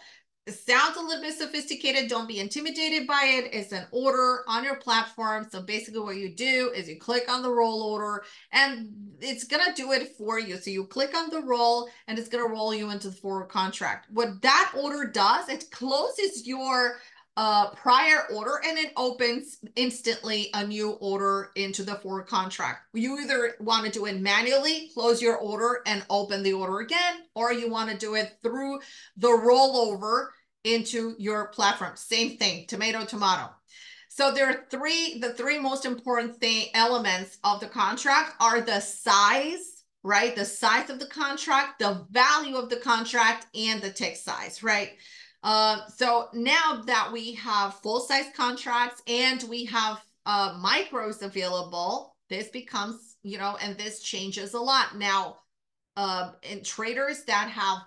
sounds a little bit sophisticated. Don't be intimidated by it. It's an order on your platform. So basically what you do is you click on the roll order and it's going to do it for you. So you click on the roll and it's going to roll you into the forward contract. What that order does, it closes your uh, prior order and it opens instantly a new order into the forward contract. You either want to do it manually, close your order and open the order again, or you want to do it through the rollover into your platform. Same thing, tomato, tomato. So there are three, the three most important thing, elements of the contract are the size, right? The size of the contract, the value of the contract, and the tick size, right? Uh, so now that we have full-size contracts and we have uh, micros available, this becomes, you know, and this changes a lot. Now, uh, and traders that have,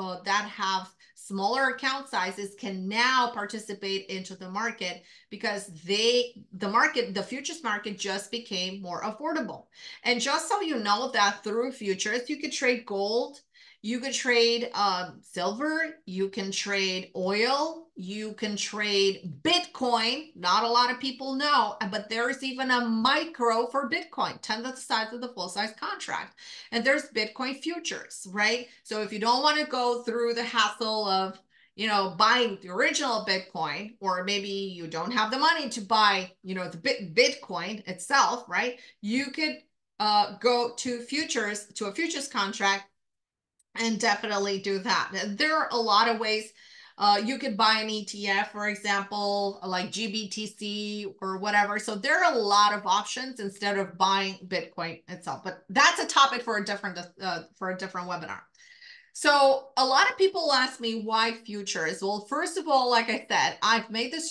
uh, that have, smaller account sizes can now participate into the market because they, the market, the futures market just became more affordable. And just so you know that through futures, you could trade gold, you could trade um, silver, you can trade oil, you can trade Bitcoin. Not a lot of people know, but there's even a micro for Bitcoin, tenth of the size of the full size contract. And there's Bitcoin futures, right? So if you don't want to go through the hassle of, you know, buying the original Bitcoin, or maybe you don't have the money to buy, you know, the bit Bitcoin itself, right? You could uh, go to futures, to a futures contract and definitely do that. There are a lot of ways. Uh, you could buy an E T F, for example, like G B T C or whatever. So there are a lot of options instead of buying Bitcoin itself. But that's a topic for a different uh, for a different webinar. So a lot of people ask me why futures. Well, first of all, like I said, I've made this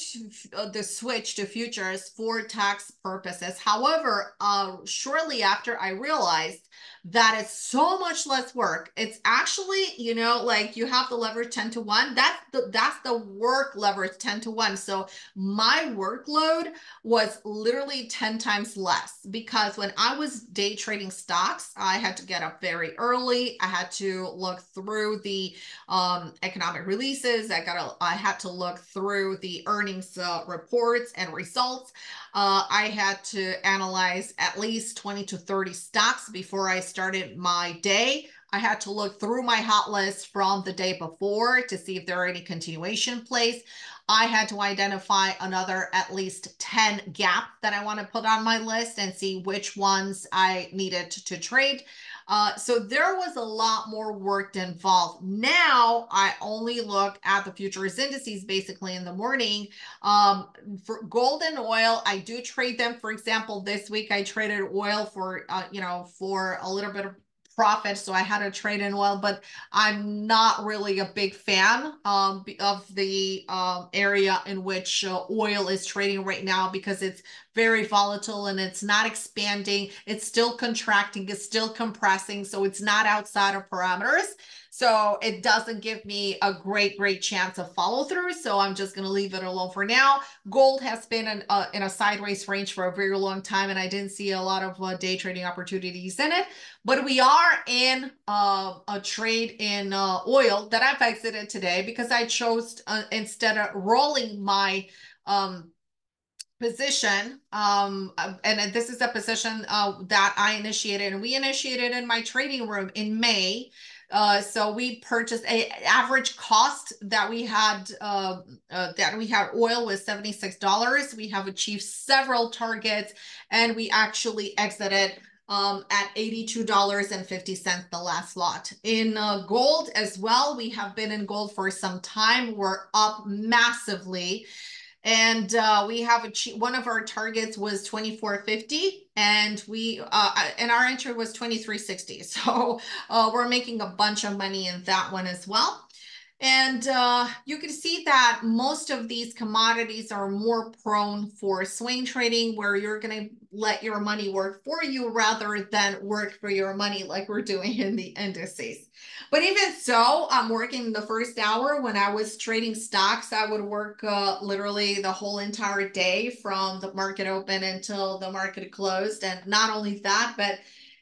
uh, the switch to futures for tax purposes. However, uh, shortly after I realized that is so much less work. It's actually, you know, like you have the leverage ten to one. That's the, that's the work leverage ten to one. So my workload was literally ten times less, because when I was day trading stocks, I had to get up very early. I had to look through the um, economic releases. I got a, I had to look through the earnings uh, reports and results. Uh, I had to analyze at least twenty to thirty stocks before I started my day. I had to look through my hot list from the day before to see if there are any continuation plays. I had to identify another at least ten gap that I want to put on my list and see which ones I needed to, to trade. Uh, so there was a lot more work involved. Now I only look at the futures indices basically in the morning. Um, for gold and oil, I do trade them. For example, this week I traded oil for, uh, you know, for a little bit of profit. So I had to trade in oil, but I'm not really a big fan um, of the um, area in which uh, oil is trading right now, because it's very volatile and it's not expanding. It's still contracting, it's still compressing. So it's not outside of parameters. So it doesn't give me a great, great chance of follow through. So I'm just going to leave it alone for now. Gold has been in a, in a sideways range for a very long time, and I didn't see a lot of uh, day trading opportunities in it. But we are in uh, a trade in uh, oil that I've exited today, because I chose uh, instead of rolling my um, position, um, and this is a position uh, that I initiated, and we initiated in my trading room in May. Uh, so we purchased a average cost that we had, uh, uh, that we had oil was seventy-six dollars. We have achieved several targets, and we actually exited um, at eighty-two dollars and fifty cents the last lot. In uh, gold as well, we have been in gold for some time. We're up massively. And uh, we have achieved, one of our targets was twenty-four fifty, and we uh, and our entry was twenty-three sixty. So uh, we're making a bunch of money in that one as well. And uh, you can see that most of these commodities are more prone for swing trading, where you're going to let your money work for you rather than work for your money like we're doing in the indices. But even so, I'm working the first hour. When I was trading stocks, I would work uh, literally the whole entire day from the market open until the market closed. And not only that, but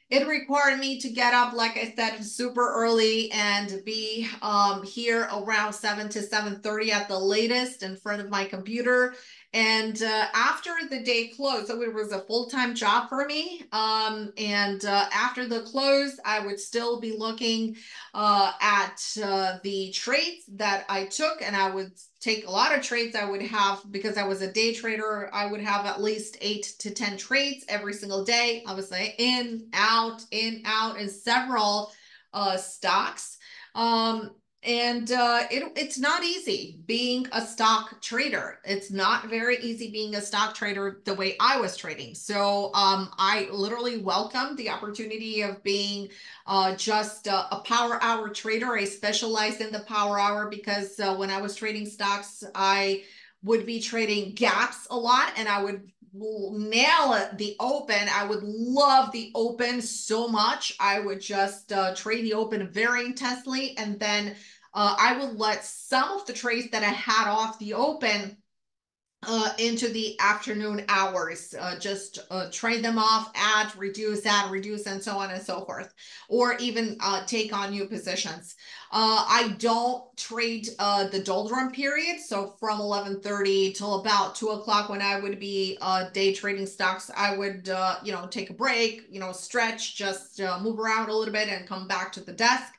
it required me to get up, like I said, super early and be um, here around seven to seven thirty at the latest in front of my computer. And uh, after the day closed, so it was a full-time job for me. Um, and uh, after the close, I would still be looking uh, at uh, the trades that I took, and I would take a lot of trades. I would have, because I was a day trader, I would have at least eight to ten trades every single day. I was like in, out, in, out, in several uh, stocks. Um, and uh, it, it's not easy being a stock trader. It's not very easy being a stock trader the way I was trading. So um, I literally welcomed the opportunity of being uh, just a, a power hour trader. I specialized in the power hour because uh, when I was trading stocks, I would be trading gaps a lot, and I would nail it, the open. I would love the open so much. I would just uh, trade the open very intensely. And then uh, I would let some of the trades that I had off the open uh, into the afternoon hours, uh, just uh, trade them off, add, reduce, add, reduce, and so on and so forth, or even uh, take on new positions. Uh, I don't trade uh, the doldrum period. So from eleven thirty till about two o'clock when I would be uh, day trading stocks, I would, uh, you know, take a break, you know, stretch, just uh, move around a little bit and come back to the desk.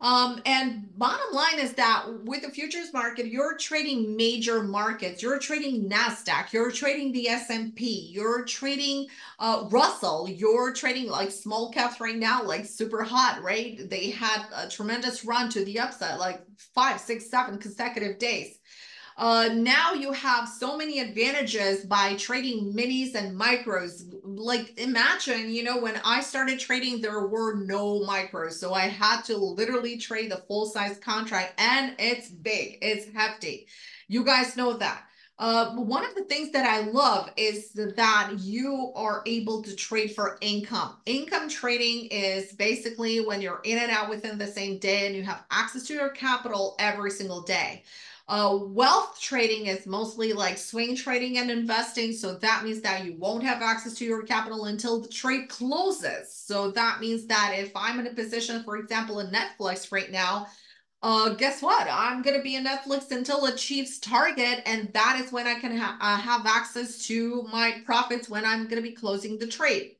Um, and bottom line is that with the futures market, you're trading major markets. You're trading Nasdaq, you're trading the S and P, you're trading uh, Russell, you're trading like small caps right now, like super hot, right? They had a tremendous run to the upside, like five, six, seven consecutive days. Uh, now you have so many advantages by trading minis and micros. Like imagine, you know, when I started trading, there were no micros. So I had to literally trade the full size contract, and it's big, it's hefty. You guys know that. Uh, one of the things that I love is that you are able to trade for income. Income trading is basically when you're in and out within the same day and you have access to your capital every single day. Uh, wealth trading is mostly like swing trading and investing. So that means that you won't have access to your capital until the trade closes. So that means that if I'm in a position, for example, in Netflix right now, uh, guess what? I'm going to be in Netflix until it achieves target. And that is when I can ha uh, have access to my profits when I'm going to be closing the trade.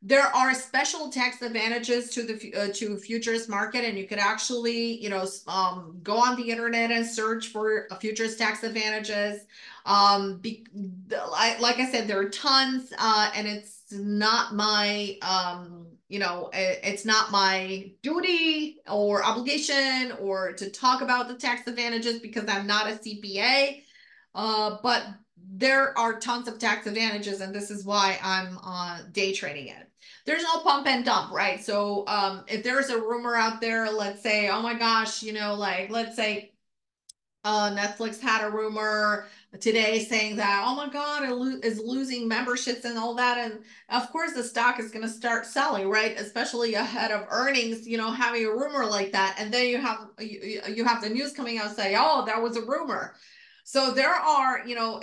There are special tax advantages to the uh, to futures market, and you could actually, you know, um, go on the internet and search for futures tax advantages. Um, be, like I said, there are tons, uh, and it's not my, um, you know, it's not my duty or obligation or to talk about the tax advantages because I'm not a C P A, uh, but there are tons of tax advantages, and this is why I'm uh, day trading it. There's no pump and dump, right? So um, if there's a rumor out there, let's say, oh my gosh, you know, like, let's say uh, Netflix had a rumor today saying that, oh my God, it lo is losing memberships and all that. And of course the stock is going to start selling, right? Especially ahead of earnings, you know, having a rumor like that. And then you have, you, you have the news coming out saying, oh, that was a rumor. So there are, you know,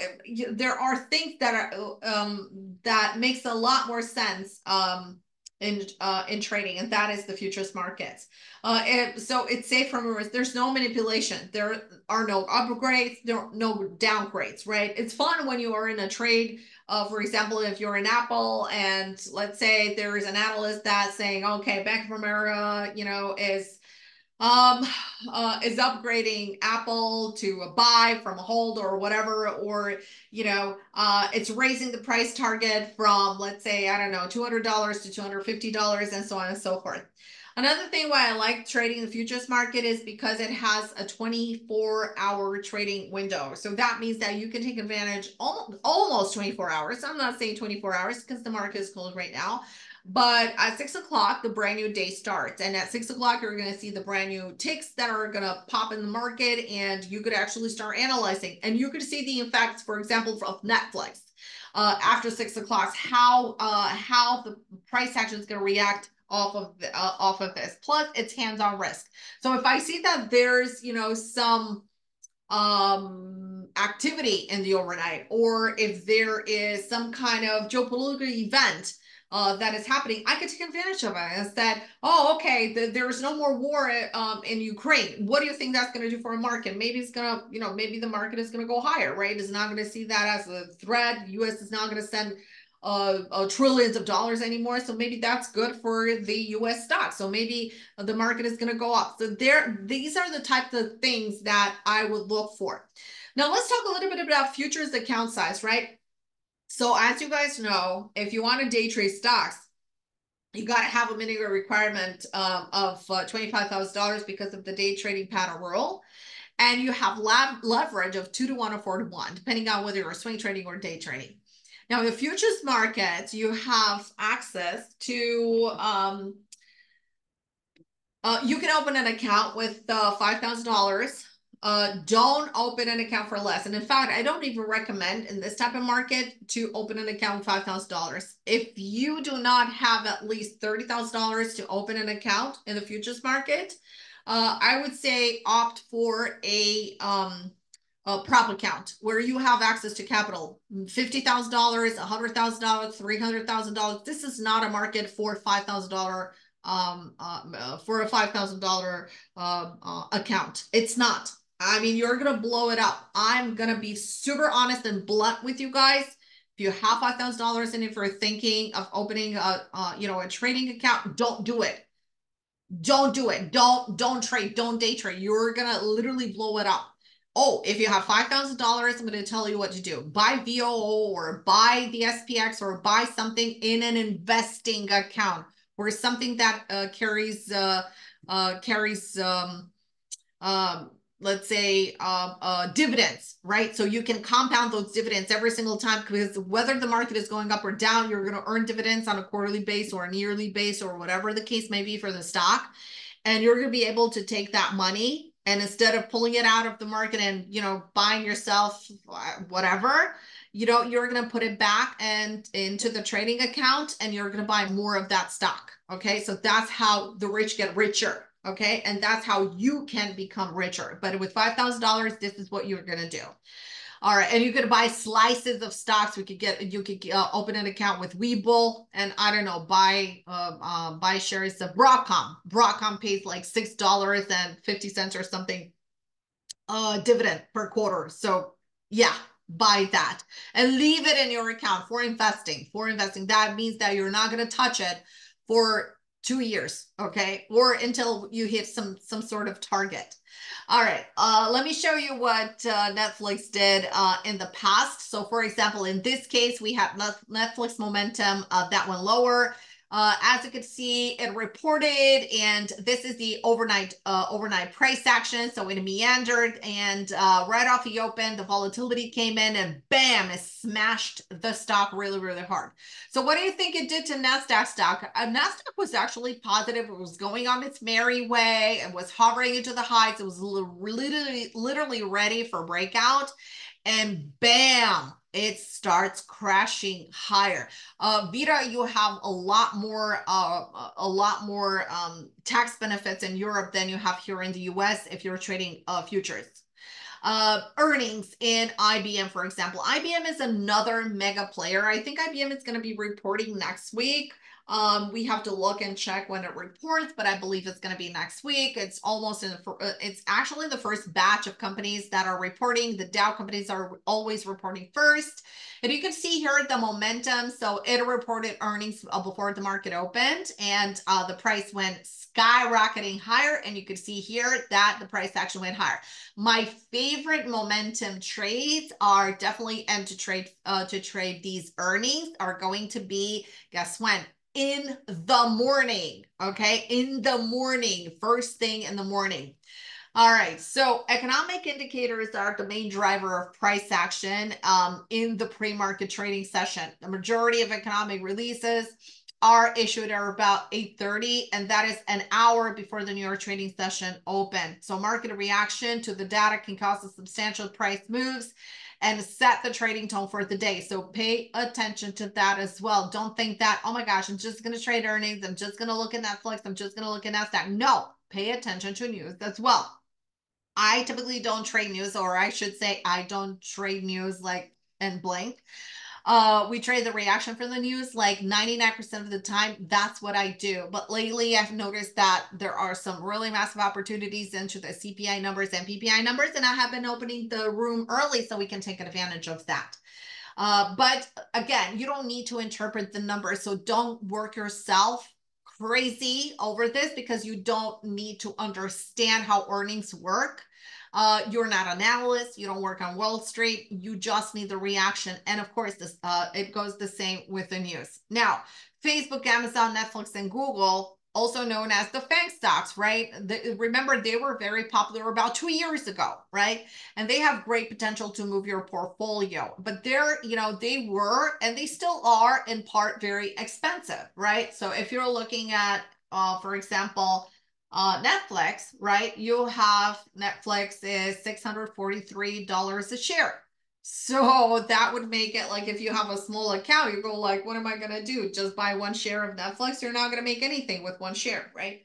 there are things that are um, that makes a lot more sense um, in uh, in trading, and that is the futures markets. Uh, it, so it's safe from risk. There's no manipulation. There are no upgrades. There are no downgrades. Right? It's fun when you are in a trade. Uh, for example, if you're in Apple, and let's say there is an analyst that's saying, okay, Bank of America, you know, is um uh is upgrading Apple to a buy from a hold or whatever, or you know uh it's raising the price target from, let's say, I don't know, two hundred dollars to two hundred fifty dollars, and so on and so forth. Another thing why I like trading the futures market is because it has a twenty-four hour trading window. So that means that you can take advantage almost twenty-four hours. I'm not saying twenty-four hours because the market is cold right now. But at six o'clock, the brand new day starts. And at six o'clock, you're going to see the brand new ticks that are going to pop in the market. And you could actually start analyzing. And you could see the effects, for example, of Netflix uh, after six o'clock, how uh, how the price action is going to react off of, the, uh, off of this. Plus, it's hands-on risk. So if I see that there's, you know, some um activity in the overnight, or if there is some kind of geopolitical event, Uh, that is happening, I could take advantage of it. Instead, oh, okay, the, there is no more war um, in Ukraine. What do you think that's going to do for a market? Maybe it's going to, you know, maybe the market is going to go higher, right? It's not going to see that as a threat. The U S is not going to send uh, uh, trillions of dollars anymore. So maybe that's good for the U S stock. So maybe the market is going to go up. So there, these are the types of things that I would look for. Now, let's talk a little bit about futures account size, right? So as you guys know, if you want to day trade stocks, you got to have a minimum requirement um, of uh, twenty-five thousand dollars because of the day trading pattern rule. And you have lab leverage of two to one or four to one, depending on whether you're swing trading or day trading. Now, in the futures market, you have access to, um, uh, you can open an account with uh, five thousand dollars. Uh, don't open an account for less. And in fact, I don't even recommend in this type of market to open an account with five thousand dollars. If you do not have at least thirty thousand dollars to open an account in the futures market, uh, I would say opt for a, um, a prop account where you have access to capital, fifty thousand dollars, one hundred thousand dollars, three hundred thousand dollars. This is not a market for five thousand dollars. Um, uh, for a five thousand dollar uh, uh, account. It's not. I mean, you're going to blow it up. I'm going to be super honest and blunt with you guys. If you have five thousand dollars and if you're thinking of opening a, uh, you know, a trading account, don't do it. Don't do it. Don't, don't trade. Don't day trade. You're going to literally blow it up. Oh, if you have five thousand dollars, I'm going to tell you what to do. Buy V O O or buy the S P X or buy something in an investing account or something that uh, carries, uh, uh, carries, um, um, let's say, uh, uh, dividends, right? So you can compound those dividends every single time, because whether the market is going up or down, you're going to earn dividends on a quarterly base or a yearly base or whatever the case may be for the stock. And you're going to be able to take that money And instead of pulling it out of the market and, you know, buying yourself whatever, you know, you're going to put it back and into the trading account, and you're going to buy more of that stock. Okay. So that's how the rich get richer. Okay. And that's how you can become richer. But with five thousand dollars, this is what you're going to do. All right. And you could buy slices of stocks. We could get, you could uh, open an account with Webull and I don't know, buy, uh, uh, buy shares of Broadcom. Broadcom pays like six dollars and fifty cents or something uh, dividend per quarter. So yeah, buy that and leave it in your account for investing, for investing. That means that you're not going to touch it for two years. Okay. Or until you hit some, some sort of target. All right, uh, let me show you what uh, Netflix did uh, in the past. So, for example, in this case, we have Netflix momentum, uh, that went lower. Uh, as you can see, it reported, and this is the overnight uh, overnight price action. So it meandered, and uh, right off the open, the volatility came in, and bam, it smashed the stock really, really hard. So what do you think it did to Nasdaq stock? Uh, Nasdaq was actually positive. It was going on its merry way. It was hovering into the highs. It was literally, literally ready for breakout, and bam, it starts crashing higher. Uh, Vita, you have a lot more, uh, a lot more um, tax benefits in Europe than you have here in the U S if you're trading uh, futures. Uh, earnings in I B M, for example. I B M is another mega player. I think I B M is going to be reporting next week. Um, we have to look and check when it reports, but I believe it's going to be next week. It's almost in the, it's actually the first batch of companies that are reporting. The Dow companies are always reporting first. And you can see here the momentum. So it reported earnings before the market opened, and uh, the price went skyrocketing higher. And you can see here that the price action went higher. My favorite momentum trades are definitely, and to trade, uh, to trade these earnings are going to be, guess when? In the morning, okay? In the morning, first thing in the morning. All right, so economic indicators are the main driver of price action um, in the pre-market trading session. The majority of economic releases are issued at about eight thirty, and that is an hour before the New York trading session open. So market reaction to the data can cause a substantial price moves and set the trading tone for the day. So pay attention to that as well. Don't think that, oh my gosh, I'm just going to trade earnings. I'm just going to look at Netflix. I'm just going to look at Nasdaq. No, pay attention to news as well. I typically don't trade news, or I should say I don't trade news like and blank. Uh, we trade the reaction from the news like ninety-nine percent of the time. That's what I do. But lately I've noticed that there are some really massive opportunities into the C P I numbers and P P I numbers. And I have been opening the room early so we can take advantage of that. Uh, but again, you don't need to interpret the numbers. So don't work yourself crazy over this because you don't need to understand how earnings work. Uh, you're not an analyst. You don't work on Wall Street. You just need the reaction. And of course, this uh, it goes the same with the news. Now, Facebook, Amazon, Netflix, and Google, also known as the FANG stocks, right? The, remember, they were very popular about two years ago, right? And they have great potential to move your portfolio. But they're, you know, they were, and they still are, in part, very expensive, right? So if you're looking at, uh, for example, Uh, Netflix, right? You have Netflix is six hundred forty-three dollars a share. So that would make it like, if you have a small account, you go like, what am I going to do? Just buy one share of Netflix? You're not going to make anything with one share, right?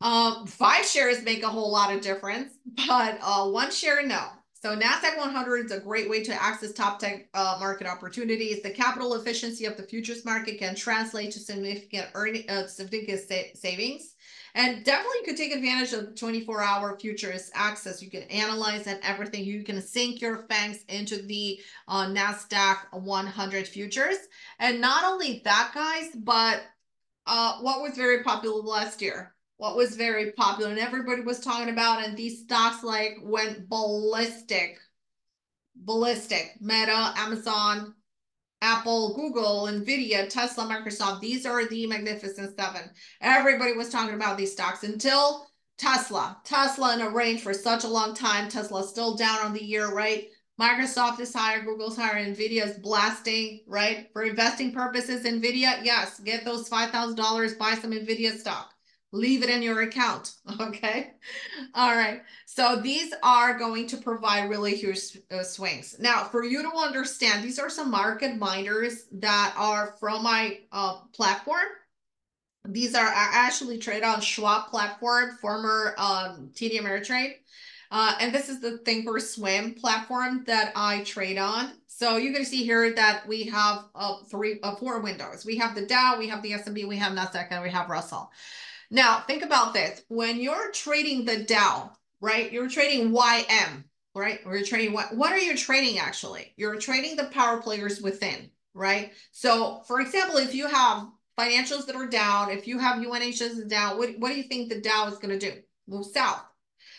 Um, five shares make a whole lot of difference, but uh, one share, no. So NASDAQ one hundred is a great way to access top tech uh, market opportunities. The capital efficiency of the futures market can translate to significant, earning, uh, significant sa- savings. And definitely you could take advantage of the twenty-four hour futures access. You can analyze and everything. You can sync your fangs into the uh, NASDAQ one hundred futures. And not only that, guys, but uh, what was very popular last year? What was very popular and everybody was talking about, and these stocks like went ballistic, ballistic, Meta, Amazon, Apple, Google, NVIDIA, Tesla, Microsoft. These are the magnificent seven. Everybody was talking about these stocks until Tesla. Tesla in a range for such a long time. Tesla's still down on the year, right? Microsoft is higher, Google's higher, NVIDIA's blasting, right? For investing purposes, NVIDIA, yes, get those five thousand dollars, buy some NVIDIA stock. leave it in your account, okay? All right, so these are going to provide really huge uh, swings. Now, for you to understand, these are some market minders that are from my uh, platform. These are actually traded on Schwab platform, former um, T D Ameritrade. Uh, and this is the Thinkorswim platform that I trade on. So you can see here that we have uh, three, uh, four windows. We have the Dow, we have the S and P, we have Nasdaq, and we have Russell. Now, think about this. When you're trading the Dow, right, you're trading Y M, right? Or you're trading what? What are you trading actually? You're trading the power players within, right? So, for example, if you have financials that are down, if you have U N H's down, what, what do you think the Dow is going to do? Move south.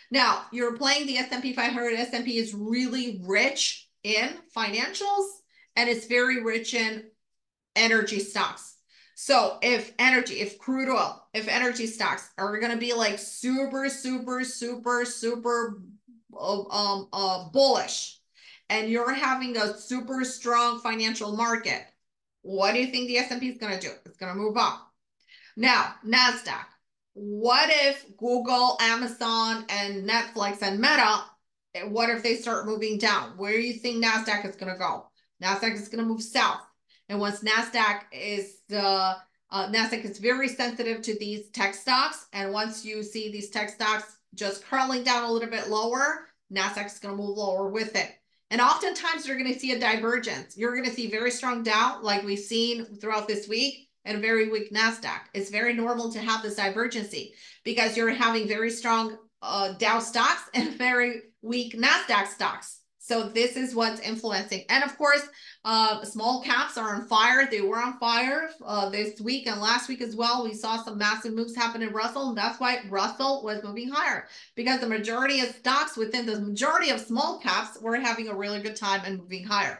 Now, you're playing the S and P five hundred. S and P is really rich in financials, and it's very rich in energy stocks. So if energy, if crude oil, if energy stocks are going to be like super, super, super, super um, uh, bullish, and you're having a super strong financial market, what do you think the S and P is going to do? It's going to move up. Now, Nasdaq. What if Google, Amazon, and Netflix and Meta, what if they start moving down? Where do you think Nasdaq is going to go? Nasdaq is going to move south. And once Nasdaq is the uh, Nasdaq is very sensitive to these tech stocks, and once you see these tech stocks just curling down a little bit lower, Nasdaq is going to move lower with it. And oftentimes you're going to see a divergence. You're going to see very strong Dow, like we've seen throughout this week, and very weak Nasdaq. It's very normal to have this divergence because you're having very strong uh, Dow stocks and very weak Nasdaq stocks. So this is what's influencing. And of course, uh, small caps are on fire. They were on fire uh, this week and last week as well. We saw some massive moves happen in Russell. And that's why Russell was moving higher, because the majority of stocks within the majority of small caps were having a really good time and moving higher.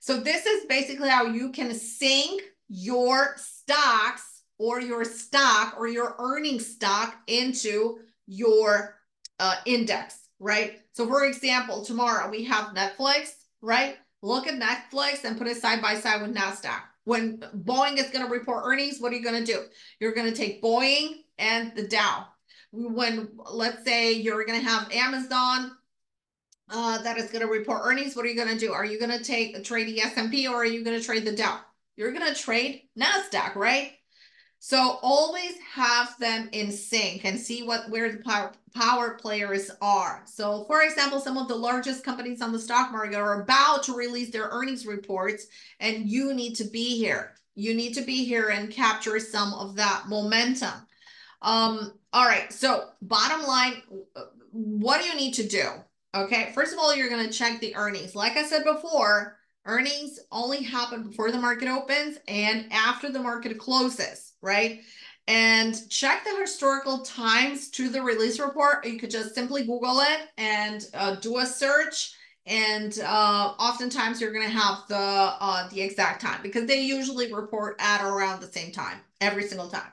So this is basically how you can sync your stocks or your stock or your earnings stock into your uh, index. Right? So for example, tomorrow we have Netflix, right? Look at Netflix and put it side by side with Nasdaq. When Boeing is going to report earnings, what are you going to do? You're going to take Boeing and the Dow. When, let's say you're going to have Amazon uh, that is going to report earnings, what are you going to do? Are you going to take trade the S and P or are you going to trade the Dow? You're going to trade Nasdaq, right? So always have them in sync and see what where the power, power players are. So for example, some of the largest companies on the stock market are about to release their earnings reports, and you need to be here. You need to be here and capture some of that momentum. Um, all right, so bottom line, what do you need to do? Okay, first of all, you're gonna check the earnings. Like I said before, earnings only happen before the market opens and after the market closes, right? And check the historical times to the release report. You could just simply Google it and uh, do a search. And uh, oftentimes you're going to have the, uh, the exact time, because they usually report at around the same time, every single time.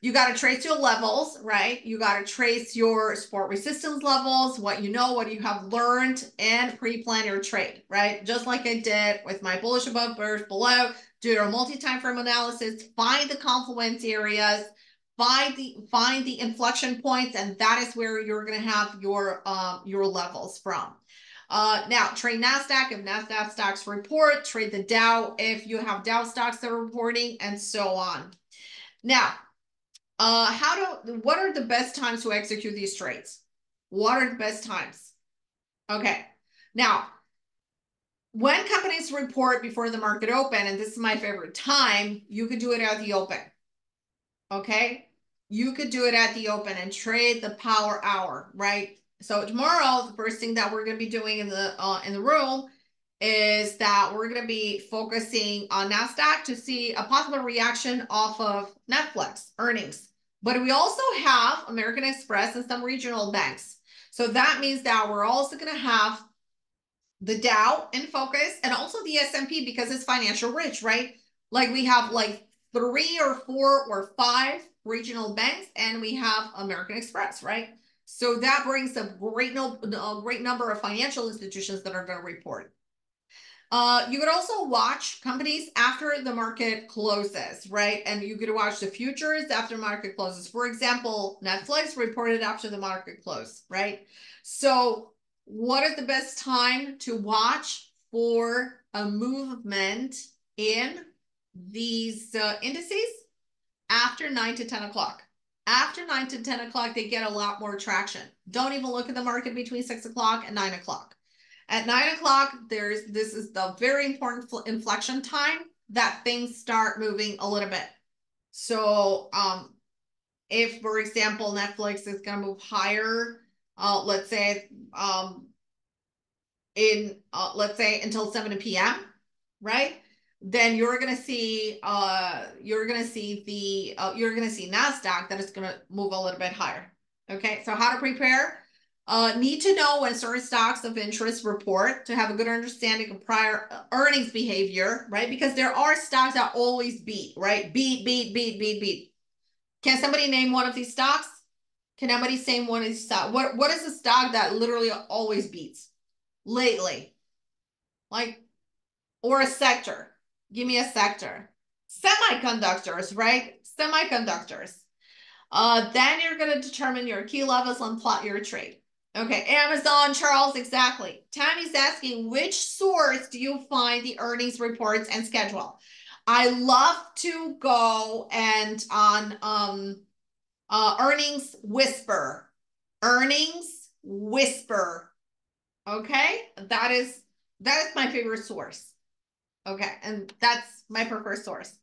You got to trace your levels, right? You got to trace your support resistance levels, what you know, what you have learned, and pre-plan your trade, right? Just like I did with my bullish above, bearish below. Do your multi-time frame analysis, find the confluence areas, find the find the inflection points, and that is where you're going to have your um, your levels from. Uh, now, trade NASDAQ if NASDAQ stocks report, trade the Dow if you have Dow stocks that are reporting, and so on. Now, Uh, how do, what are the best times to execute these trades? What are the best times? Okay. Now, when companies report before the market open, and this is my favorite time, you could do it at the open. Okay. You could do it at the open and trade the power hour, right? So tomorrow, the first thing that we're going to be doing in the, uh, in the room is that we're going to be focusing on NASDAQ to see a possible reaction off of Netflix earnings. But we also have American Express and some regional banks. So that means that we're also going to have the Dow in focus and also the S and P, because it's financial rich, right? Like we have like three or four or five regional banks, and we have American Express, right? So that brings a great, no, a great number of financial institutions that are going to report. Uh, you could also watch companies after the market closes, right? And you could watch the futures after market closes. For example, Netflix reported after the market close, right? So what is the best time to watch for a movement in these uh, indices? After nine to ten o'clock. After nine to ten o'clock, they get a lot more traction. Don't even look at the market between six o'clock and nine o'clock. At nine o'clock, there's this is the very important inflection time that things start moving a little bit. So um, if, for example, Netflix is going to move higher, uh, let's say, um, in, uh, let's say until seven p m, right? Then you're going to see, uh, you're going to see the, uh, you're going to see Nasdaq that is going to move a little bit higher. Okay. So how to prepare, uh, need to know when certain stocks of interest report to have a good understanding of prior earnings behavior, right? Because there are stocks that always beat, right? Beat, beat, beat, beat, beat. Can somebody name one of these stocks? Can somebody name one of these stocks? What, what is a stock that literally always beats lately? Like, or a sector. Give me a sector. Semiconductors, right? Semiconductors. Uh, then you're going to determine your key levels and plot your trade. Okay, Amazon, Charles, exactly. Tammy's asking, which source do you find the earnings reports and schedule? I love to go and on um, uh, earnings whisper. Earnings whisper. Okay, that is, that is my favorite source. Okay, and that's my preferred source.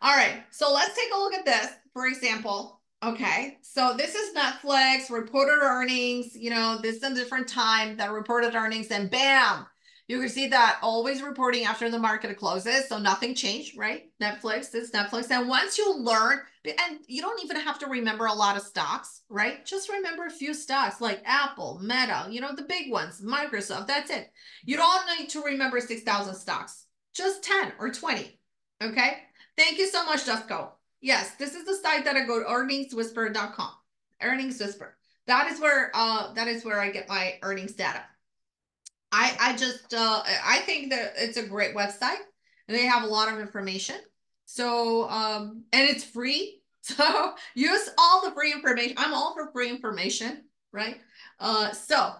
All right, so let's take a look at this, for example. Okay, so this is Netflix, reported earnings, you know, this is a different time that reported earnings, and bam, you can see that always reporting after the market closes, so nothing changed, right? Netflix is Netflix, and once you learn, and you don't even have to remember a lot of stocks, right? Just remember a few stocks like Apple, Meta, you know, the big ones, Microsoft, that's it. You don't need to remember six thousand stocks. Just ten or twenty, okay? Thank you so much, Dusko. Yes, this is the site that I go to, earnings whisper dot com, earnings whisper. That is where uh, that is where I get my earnings data. I, I just, uh, I think that it's a great website. They have a lot of information. So, um, and it's free. So use all the free information. I'm all for free information, right? Uh, so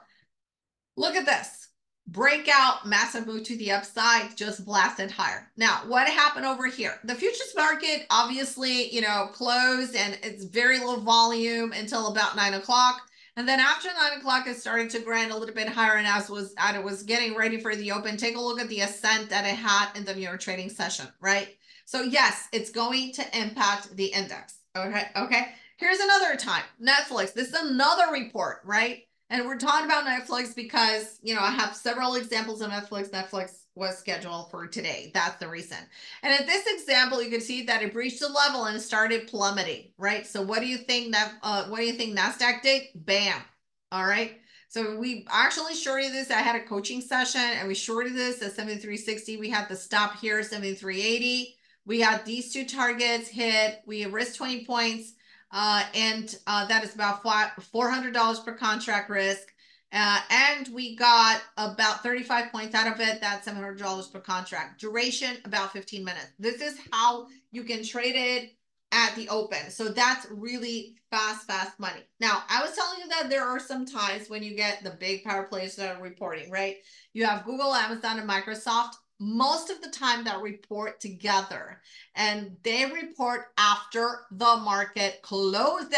look at this. Breakout, massive move to the upside, just blasted higher. Now, what happened over here? The futures market, obviously, you know, closed and it's very low volume until about nine o'clock. And then after nine o'clock, it started to grind a little bit higher. And as was, as it was getting ready for the open, take a look at the ascent that it had in the mirror trading session, right? So yes, it's going to impact the index. Okay. Okay. Here's another time, Netflix. This is another report, right? And we're talking about Netflix because, you know, I have several examples of Netflix. Netflix was scheduled for today. That's the reason. And in this example, you can see that it breached the level and started plummeting, right? So what do you think that, uh, what do you think Nasdaq did? Bam. All right. So we actually shorted this. I had a coaching session and we shorted this at seventy-three sixty. We had the stop here, seventy-three eighty. We had these two targets hit. We risked twenty points. Uh, and uh, that is about four hundred dollars per contract risk. Uh, and we got about thirty-five points out of it. That's seven hundred dollars per contract. Duration, about fifteen minutes. This is how you can trade it at the open. So that's really fast, fast money. Now, I was telling you that there are some times when you get the big power players that are reporting, right? You have Google, Amazon, and Microsoft. Most of the time that report together and they report after the market closes.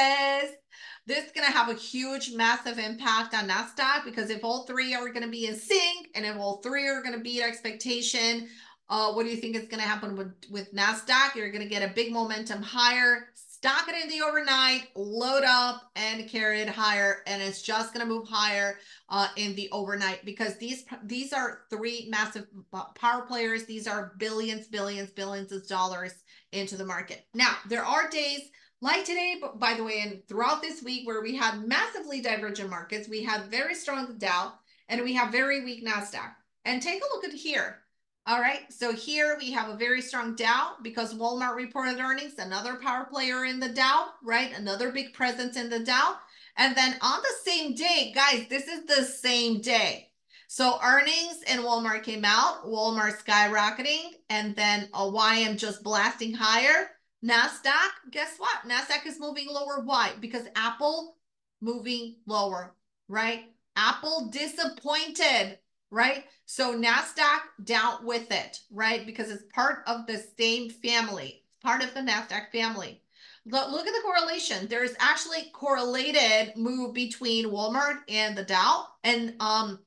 This is going to have a huge, massive impact on Nasdaq because if all three are going to be in sync and if all three are going to beat expectation, uh, what do you think is going to happen with, with Nasdaq? You're going to get a big momentum higher, stock it in the overnight, load up and carry it higher. And it's just going to move higher uh, in the overnight because these, these are three massive power players. These are billions, billions, billions of dollars into the market. Now, there are days like today, but by the way, and throughout this week where we had massively divergent markets, we had very strong Dow and we have very weak Nasdaq. And take a look at here. All right, so here we have a very strong Dow because Walmart reported earnings, another power player in the Dow, right? Another big presence in the Dow. And then on the same day, guys, this is the same day. So earnings and Walmart came out, Walmart skyrocketing, and then a Y M just blasting higher. Nasdaq, guess what? Nasdaq is moving lower. Why? Because Apple moving lower, right? Apple disappointed, right? So Nasdaq down with it, right? Because it's part of the same family, part of the Nasdaq family. But look at the correlation. There is actually correlated move between Walmart and the Dow, and um,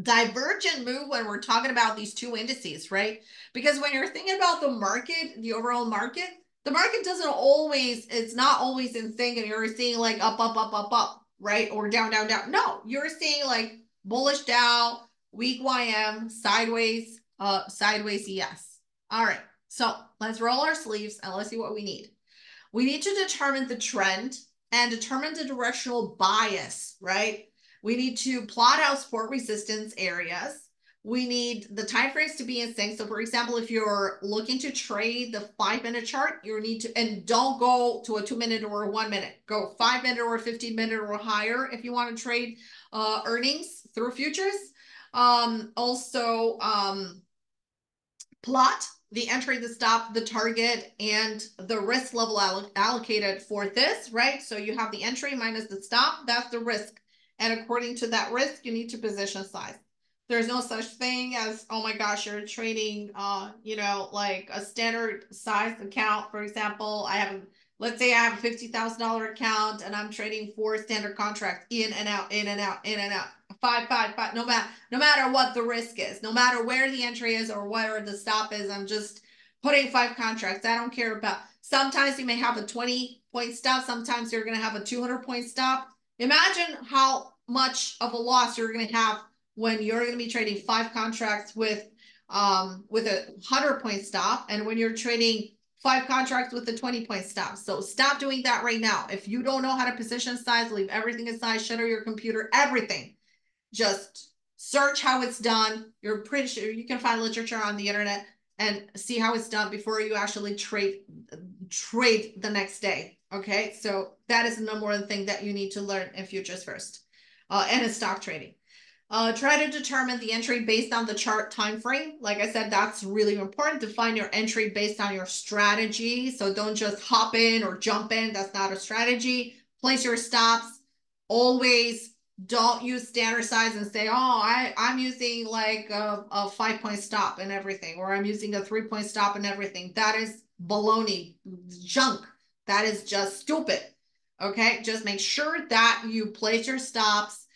divergent move when we're talking about these two indices, right? Because when you're thinking about the market, the overall market, the market doesn't always, it's not always in sync, and you're seeing like up, up, up, up, up, right? Or down, down, down. No, you're seeing like bullish Dow, weak Y M, sideways, uh, sideways E S. All right, so let's roll our sleeves and let's see what we need. We need to determine the trend and determine the directional bias, right? We need to plot out support resistance areas. We need the timeframes to be in sync. So for example, if you're looking to trade the five minute chart, you need to, and don't go to a two minute or a one minute, go five minute or fifteen minute or higher if you want to trade uh, earnings through futures. Um, also um, plot the entry, the stop, the target, and the risk level alloc allocated for this, right? So you have the entry minus the stop, that's the risk. And according to that risk, you need to position size. There's no such thing as, oh my gosh, you're trading, uh, you know, like a standard size account. For example, I have, let's say I have a fifty thousand dollar account and I'm trading four standard contracts in and out, in and out, in and out. Five, five, five, no matter, no matter what the risk is, no matter where the entry is or where the stop is, I'm just putting five contracts. I don't care about, sometimes you may have a twenty point stop. Sometimes you're going to have a two hundred point stop. Imagine how much of a loss you're going to have when you're going to be trading five contracts with, um, with a one hundred point stop. And when you're trading five contracts with a twenty point stop. So stop doing that right now. If you don't know how to position size, leave everything aside, shutter your computer, everything. Just search how it's done. You're pretty sure you can find literature on the internet and see how it's done before you actually trade trade the next day. Okay, so that is the number one thing that you need to learn in futures first, uh, and in stock trading. Uh, try to determine the entry based on the chart time frame. Like I said, that's really important. Define your entry based on your strategy. So don't just hop in or jump in. That's not a strategy. Place your stops always. Don't use standard size and say, oh, I, I'm using like a, a five point stop and everything, or I'm using a three point stop and everything. That is baloney, junk. That is just stupid. Okay. Just make sure that you place your stops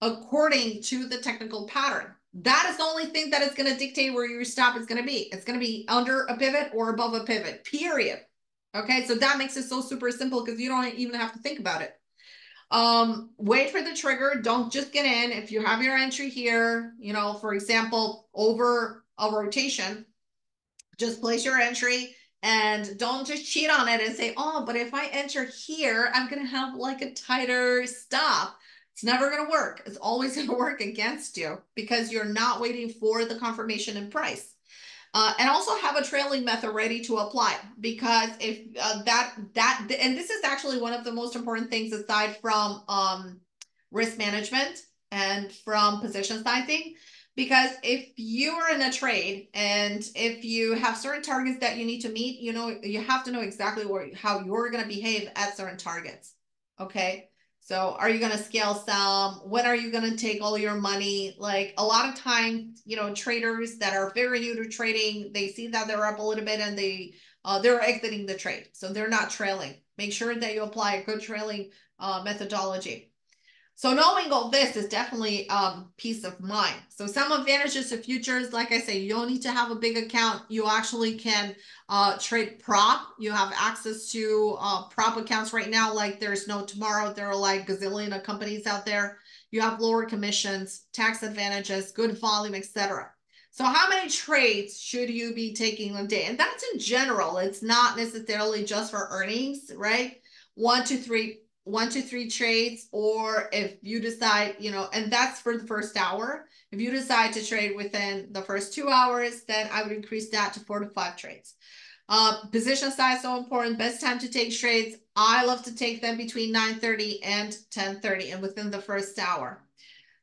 according to the technical pattern. That is the only thing that is going to dictate where your stop is going to be. It's going to be under a pivot or above a pivot, period. Okay. So that makes it so super simple because you don't even have to think about it. Um, wait for the trigger. Don't just get in. If you have your entry here, you know, for example, over a rotation, just place your entry and don't just cheat on it and say, oh, but if I enter here, I'm going to have like a tighter stop. It's never going to work. It's always going to work against you because you're not waiting for the confirmation in price. Uh, and also have a trailing method ready to apply, because if uh, that, that, and this is actually one of the most important things aside from um, risk management and from position sizing, because if you are in a trade and if you have certain targets that you need to meet, you know, you have to know exactly where, how you're going to behave at certain targets. Okay. So are you going to scale some? When are you going to take all your money? Like a lot of times, you know, traders that are very new to trading, they see that they're up a little bit and they, uh, they're exiting the trade. So they're not trailing. Make sure that you apply a good trailing uh, methodology. So knowing all this is definitely um, peace of mind. So some advantages of futures, like I say, you don't need to have a big account. You actually can uh, trade prop. You have access to uh, prop accounts right now. Like there's no tomorrow. There are like gazillion of companies out there. You have lower commissions, tax advantages, good volume, et cetera. So how many trades should you be taking a day? And that's in general. It's not necessarily just for earnings, right? One, two, three. one to three trades, or if you decide, you know, and that's for the first hour. If you decide to trade within the first two hours, then I would increase that to four to five trades. Uh, position size, so important. Best time to take trades. I love to take them between nine thirty and ten thirty and within the first hour.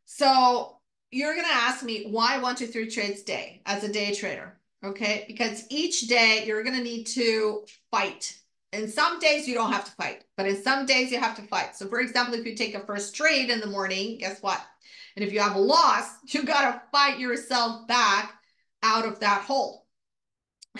So you're going to ask me why one, two, three trades day as a day trader. Okay. Because each day you're going to need to fight. And some days you don't have to fight, but in some days you have to fight. So for example, if you take a first trade in the morning, guess what? And if you have a loss, you got to fight yourself back out of that hole.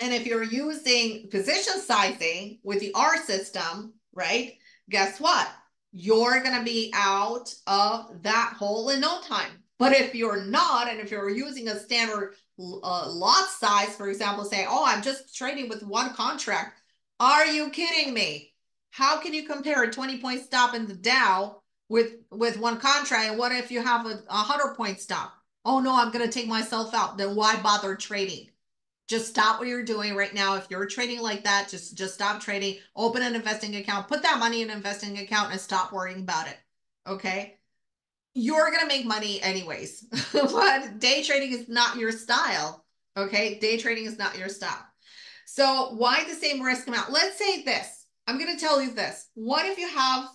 And if you're using position sizing with the R system, right? Guess what? You're going to be out of that hole in no time. But if you're not, and if you're using a standard uh, lot size, for example, say, oh, I'm just trading with one contract. Are you kidding me? How can you compare a twenty point stop in the Dow with, with one contract? And what if you have a one hundred point stop? Oh, no, I'm going to take myself out. Then why bother trading? Just stop what you're doing right now. If you're trading like that, just, just stop trading, open an investing account, put that money in an investing account and stop worrying about it. Okay. You're going to make money anyways, but day trading is not your style. Okay. Day trading is not your style. So why the same risk amount? Let's say this, I'm going to tell you this. What if you have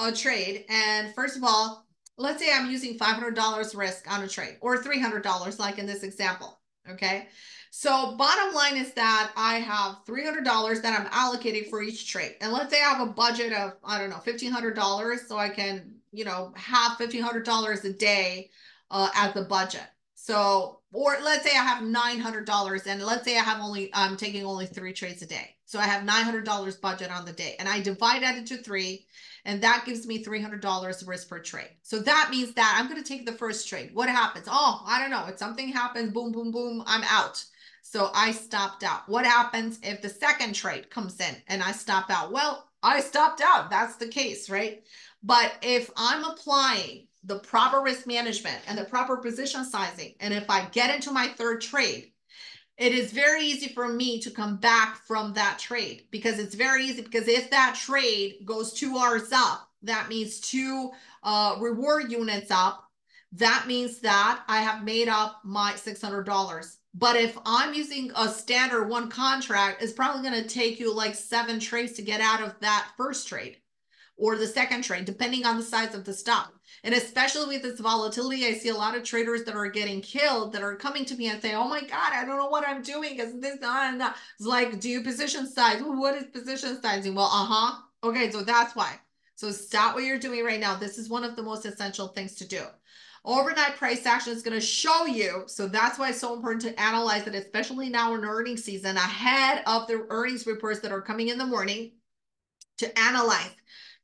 a trade? And first of all, let's say I'm using five hundred dollars risk on a trade or three hundred dollars, like in this example. Okay. So bottom line is that I have three hundred dollars that I'm allocating for each trade. And let's say I have a budget of, I don't know, fifteen hundred dollars. So I can, you know, have fifteen hundred dollars a day uh, as the budget. So, or let's say I have nine hundred dollars and let's say I have only, I'm taking only three trades a day. So I have nine hundred dollars budget on the day and I divide that into three and that gives me three hundred dollars risk per trade. So that means that I'm going to take the first trade. What happens? Oh, I don't know. If something happens, boom, boom, boom, I'm out. So I stopped out. What happens if the second trade comes in and I stop out? Well, I stopped out. That's the case, right? But if I'm applying the proper risk management and the proper position sizing, and if I get into my third trade, it is very easy for me to come back from that trade because it's very easy because if that trade goes two R's up, that means two uh, reward units up. That means that I have made up my six hundred dollars. But if I'm using a standard one contract, it's probably going to take you like seven trades to get out of that first trade or the second trade, depending on the size of the stop. And especially with this volatility, I see a lot of traders that are getting killed that are coming to me and say, oh my God, I don't know what I'm doing. Isn't this not enough? It's like, do you position size? What is position sizing? Well, uh-huh. Okay, so that's why. So stop what you're doing right now. This is one of the most essential things to do. Overnight price action is going to show you. So that's why it's so important to analyze it, especially now in earnings season, ahead of the earnings reports that are coming in the morning, to analyze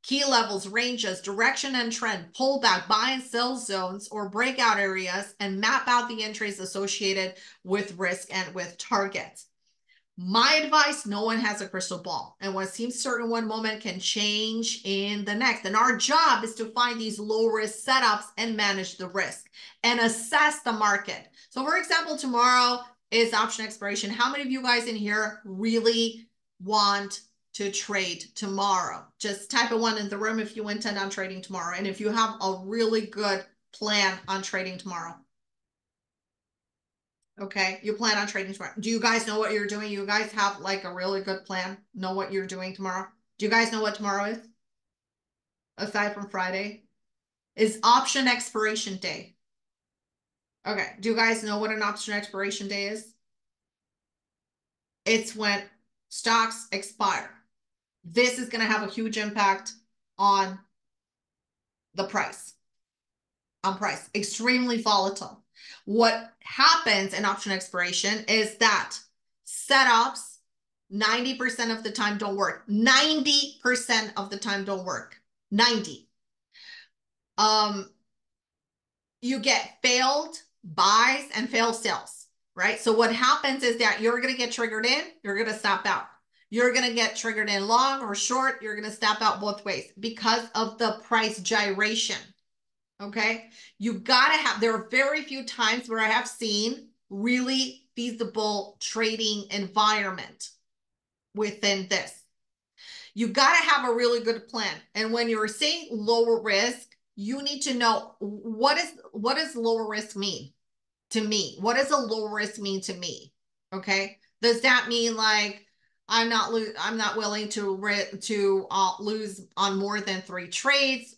key levels, ranges, direction and trend, pullback, buy and sell zones or breakout areas, and map out the entries associated with risk and with targets. My advice, no one has a crystal ball. And what seems certain one moment can change in the next. And our job is to find these low risk setups and manage the risk and assess the market. So for example, tomorrow is option expiration. How many of you guys in here really want to trade tomorrow? Just type a one in the room if you intend on trading tomorrow. And if you have a really good plan on trading tomorrow. Okay, you plan on trading tomorrow. Do you guys know what you're doing? You guys have like a really good plan, know what you're doing tomorrow? Do you guys know what tomorrow is? Aside from Friday, is option expiration day. Okay, do you guys know what an option expiration day is? It's when stocks expire. This is going to have a huge impact on the price, on price, extremely volatile. What happens in option expiration is that setups ninety percent of the time don't work. ninety percent of the time don't work. ninety. Um, you get failed buys and failed sales, right? So what happens is that you're going to get triggered in, you're going to stop out. You're going to get triggered in long or short, you're going to stop out both ways because of the price gyration. Okay, you gotta have, there are very few times where I have seen really feasible trading environment within this. You gotta have a really good plan. And when you're saying lower risk, you need to know what is, what does lower risk mean to me? What does a low risk mean to me? Okay, does that mean like, I'm not, I'm not willing to, to uh, lose on more than three trades?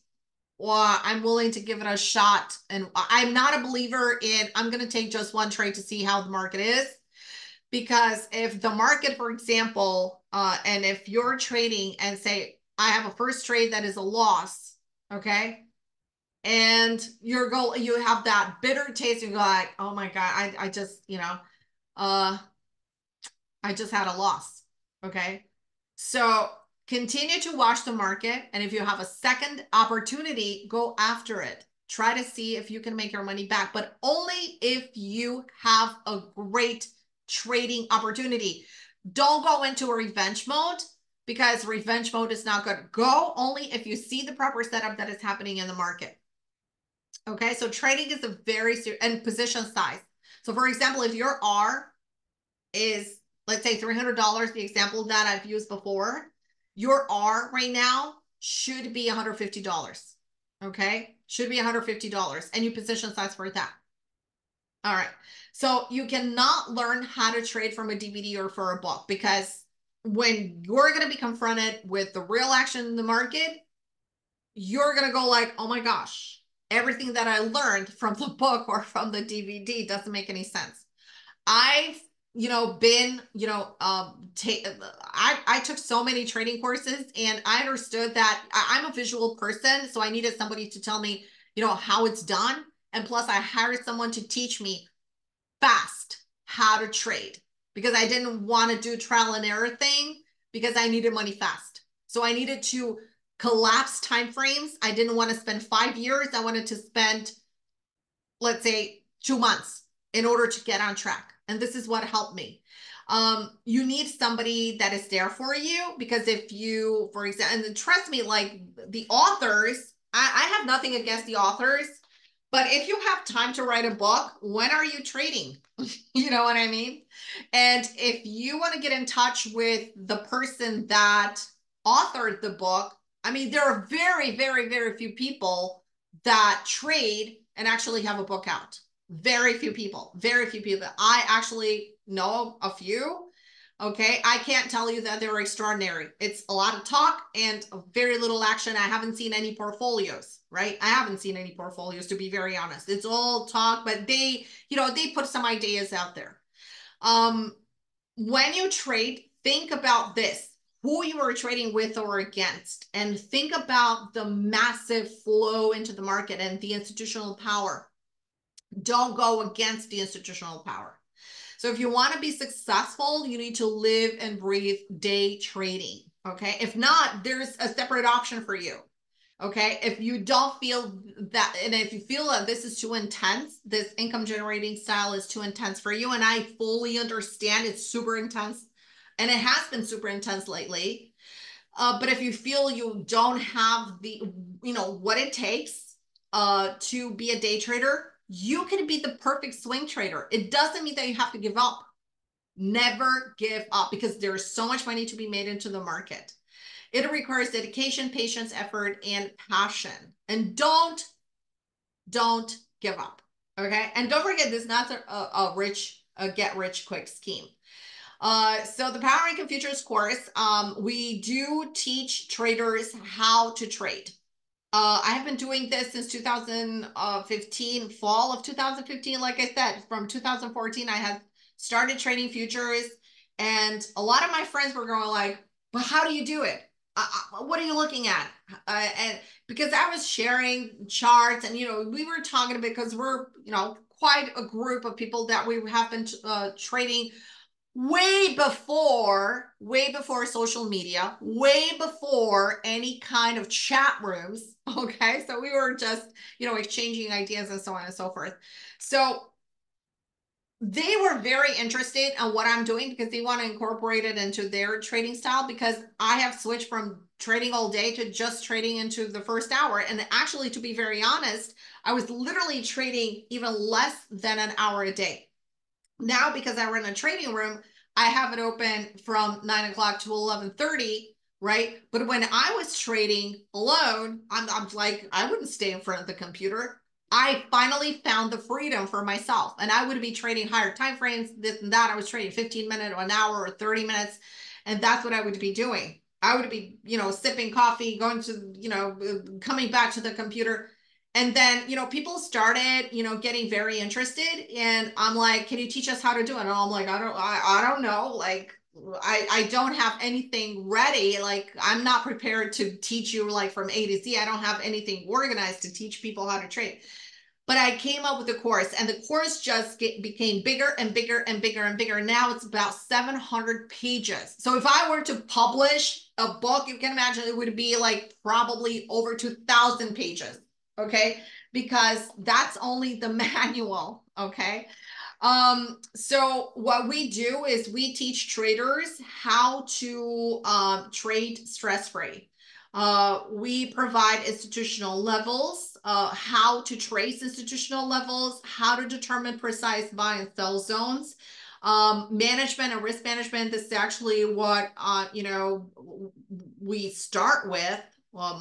or I'm willing to give it a shot. And I'm not a believer in, I'm going to take just one trade to see how the market is. Because if the market, for example, uh, and if you're trading and say, I have a first trade that is a loss, okay? And your goal, you have that bitter taste and you go like, oh my God, I, I just, you know, uh, I just had a loss, okay? So continue to watch the market. And if you have a second opportunity, go after it. Try to see if you can make your money back, but only if you have a great trading opportunity. Don't go into a revenge mode, because revenge mode is not good. Go only if you see the proper setup that is happening in the market. Okay, so trading is a very serious, and position size. So for example, if your R is, let's say three hundred dollars, the example that I've used before, your R right now should be one hundred fifty dollars. Okay, should be one hundred fifty dollars, and you position size for that. All right. So you cannot learn how to trade from a D V D or for a book, because when you're going to be confronted with the real action in the market, you're going to go like, oh my gosh, everything that I learned from the book or from the D V D doesn't make any sense. I've, you know, been, you know, um, I, I took so many trading courses, and I understood that I I'm a visual person. So I needed somebody to tell me, you know, how it's done. And plus I hired someone to teach me fast how to trade, because I didn't want to do trial and error thing, because I needed money fast. So I needed to collapse timeframes. I didn't want to spend five years. I wanted to spend, let's say, two months in order to get on track. And this is what helped me. Um, you need somebody that is there for you, because if you, for example, and trust me, like the authors, I, I have nothing against the authors. But if you have time to write a book, when are you trading? You know what I mean? And if you want to get in touch with the person that authored the book, I mean, there are very, very, very few people that trade and actually have a book out. Very few people, very few people. I actually know a few. Okay. I can't tell you that they're extraordinary. It's a lot of talk and very little action. I haven't seen any portfolios, right? I haven't seen any portfolios, to be very honest. It's all talk, but they, you know, they put some ideas out there. Um, when you trade, think about this, who you are trading with or against, and think about the massive flow into the market and the institutional power. Don't go against the institutional power. So if you want to be successful, you need to live and breathe day trading, okay? If not, there's a separate option for you, okay? If you don't feel that, and if you feel that this is too intense, this income generating style is too intense for you, and I fully understand it's super intense, and it has been super intense lately, uh, but if you feel you don't have the, you know, what it takes uh, to be a day trader, you can be the perfect swing trader. It doesn't mean that you have to give up. Never give up, because there's so much money to be made into the market. It requires dedication, patience, effort, and passion. And don't, don't give up, okay? And don't forget, this is not a, a rich, a get rich quick scheme. Uh, so the Power Income Futures course, um, we do teach traders how to trade. Uh, I have been doing this since two thousand fifteen, fall of two thousand fifteen. Like I said, from two thousand fourteen, I had started trading futures, and a lot of my friends were going like, but how do you do it? Uh, what are you looking at? Uh, and because I was sharing charts, and, you know, we were talking because we're, you know, quite a group of people that we have been uh, trading way before, way before social media, way before any kind of chat rooms, okay? So we were just, you know, exchanging ideas and so on and so forth. So they were very interested in what I'm doing, because they want to incorporate it into their trading style, because I have switched from trading all day to just trading into the first hour. And actually, to be very honest, I was literally trading even less than an hour a day. Now, because I run a trading room, I have it open from nine o'clock to eleven thirty, right? But when I was trading alone, I'm, I'm like, I wouldn't stay in front of the computer. I finally found the freedom for myself, and I would be trading higher timeframes, this and that. I was trading fifteen minutes, an hour, or thirty minutes, and that's what I would be doing. I would be, you know, sipping coffee, going to, you know, coming back to the computer. And then, you know, people started, you know, getting very interested. And I'm like, can you teach us how to do it? And I'm like, I don't, I, I don't know. Like, I, I don't have anything ready. Like, I'm not prepared to teach you like from A to Z. I don't have anything organized to teach people how to trade. But I came up with a course, and the course just get, became bigger and bigger and bigger and bigger. Now it's about seven hundred pages. So if I were to publish a book, you can imagine it would be like probably over two thousand pages. Okay. Because that's only the manual. Okay. Um, so what we do is we teach traders how to um, trade stress-free. Uh, we provide institutional levels, uh, how to trace institutional levels, how to determine precise buy and sell zones, um, management and risk management. This is actually what, uh, you know, we start with, well,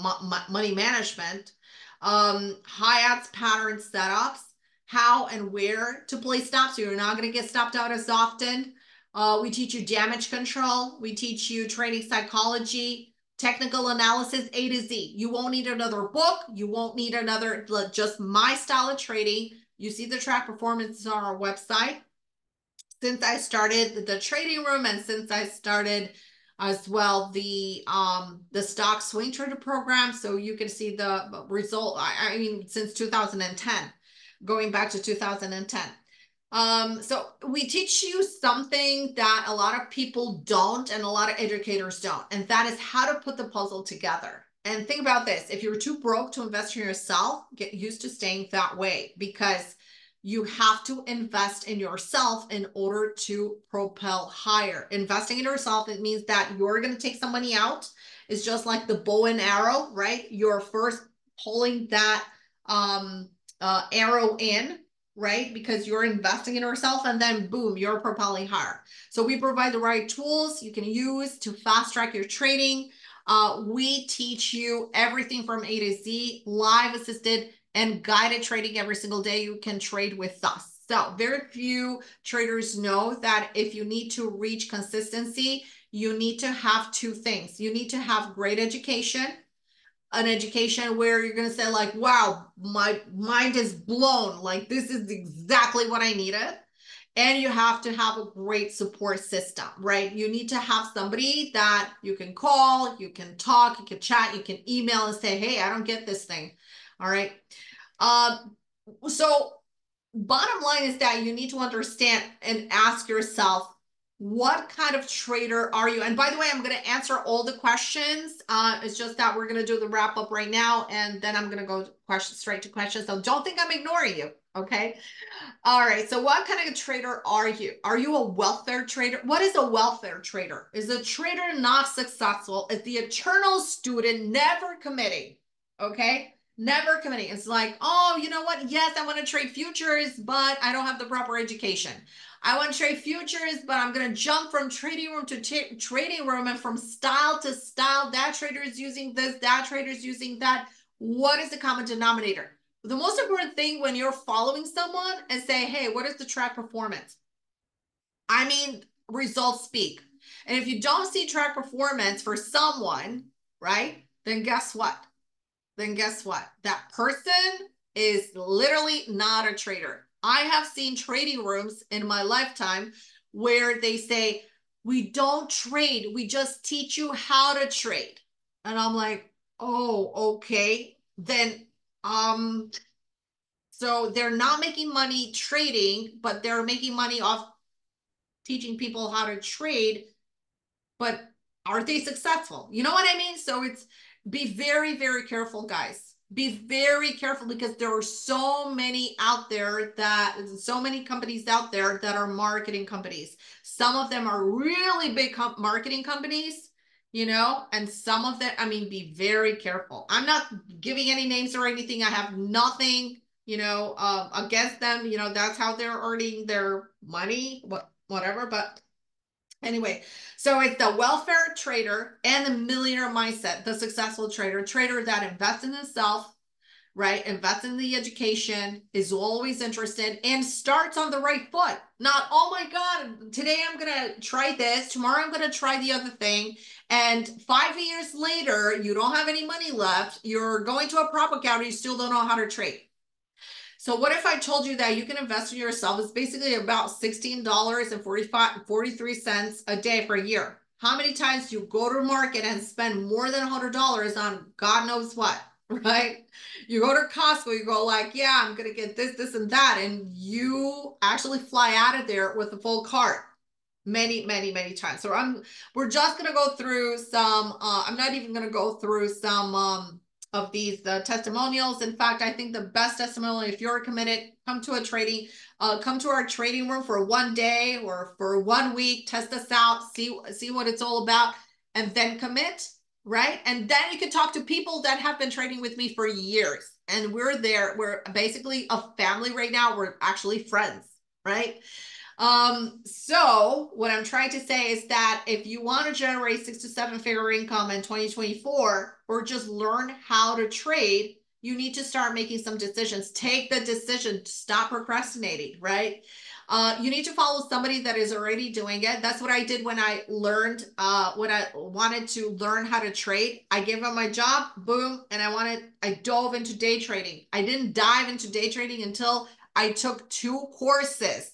money management, um, high-odds pattern setups, how and where to play stops. So you're not going to get stopped out as often. Uh, we teach you damage control. We teach you trading psychology, technical analysis, A to Z. You won't need another book. You won't need another, just my style of trading. You see the track performances on our website. Since I started the trading room, and since I started as well the um, the stock swing trader program, so you can see the result. I, I mean, since two thousand ten, going back to two thousand ten. Um, so we teach you something that a lot of people don't and a lot of educators don't, and that is how to put the puzzle together. And think about this. If you're too broke to invest in yourself, get used to staying that way, because you have to invest in yourself in order to propel higher. Investing in yourself, it means that you're going to take some money out. It's just like the bow and arrow, right? You're first pulling that um, uh, arrow in, right? Because you're investing in yourself, and then boom, you're propelling higher. So we provide the right tools you can use to fast track your trading. Uh, we teach you everything from A to Z, live assisted and guided trading every single day. You can trade with us. So very few traders know that if you need to reach consistency, you need to have two things. You need to have great education, an education where you're going to say like, wow, my mind is blown. Like, this is exactly what I needed. And you have to have a great support system, right? You need to have somebody that you can call, you can talk, you can chat, you can email and say, hey, I don't get this thing. All right. Um, so bottom line is that you need to understand and ask yourself, what kind of trader are you? And by the way, I'm going to answer all the questions. Uh, it's just that we're going to do the wrap up right now, and then I'm going to go question, straight to questions. So don't think I'm ignoring you. Okay. All right. So what kind of trader are you? Are you a welfare trader? What is a welfare trader? Is a trader not successful? Is the eternal student, never committing? Okay. Never committing. It's like, oh, you know what? Yes, I want to trade futures, but I don't have the proper education. I want to trade futures, but I'm going to jump from trading room to trading room and from style to style. That trader is using this, that trader is using that. What is the common denominator? The most important thing when you're following someone and say, hey, what is the track performance? I mean, results speak. And if you don't see track performance for someone, right, then guess what? Then guess what? That person is literally not a trader. I have seen trading rooms in my lifetime where they say, we don't trade, we just teach you how to trade. And I'm like, oh, okay. Then, um, so they're not making money trading, but they're making money off teaching people how to trade. But are they successful? You know what I mean? So it's, be very, very careful, guys. Be very careful, because there are so many out there that so many companies out there that are marketing companies. Some of them are really big com marketing companies, you know, and some of them, I mean, be very careful. I'm not giving any names or anything. I have nothing, you know, uh, against them. You know, that's how they're earning their money, what, whatever. But anyway, so it's the welfare trader and the millionaire mindset, the successful trader, trader that invests in himself, right? Invests in the education, is always interested, and starts on the right foot. Not, oh my God, today I'm going to try this, tomorrow I'm going to try the other thing. And five years later, you don't have any money left, you're going to a prop account, you still don't know how to trade. So what if I told you that you can invest in yourself? It's basically about sixteen dollars and forty-three cents a day per year. How many times do you go to market and spend more than one hundred dollars on God knows what, right? You go to Costco, you go like, yeah, I'm going to get this, this, and that. And you actually fly out of there with a full cart many, many, many times. So I'm, we're just going to go through some, uh, I'm not even going to go through some, um, of these uh, testimonials. In fact, I think the best testimonial, if you're committed, come to a trading, uh, come to our trading room for one day or for one week, test us out, see, see what it's all about, and then commit, right? And then you can talk to people that have been trading with me for years. And we're there, we're basically a family right now. We're actually friends, right? Um, so what I'm trying to say is that if you want to generate six to seven figure income in twenty twenty-four, or just learn how to trade, you need to start making some decisions. Take the decision, stop procrastinating, right? Uh, you need to follow somebody that is already doing it. That's what I did when I learned, uh, when I wanted to learn how to trade. I gave up my job, boom. And I wanted, I dove into day trading. I didn't dive into day trading until I took two courses.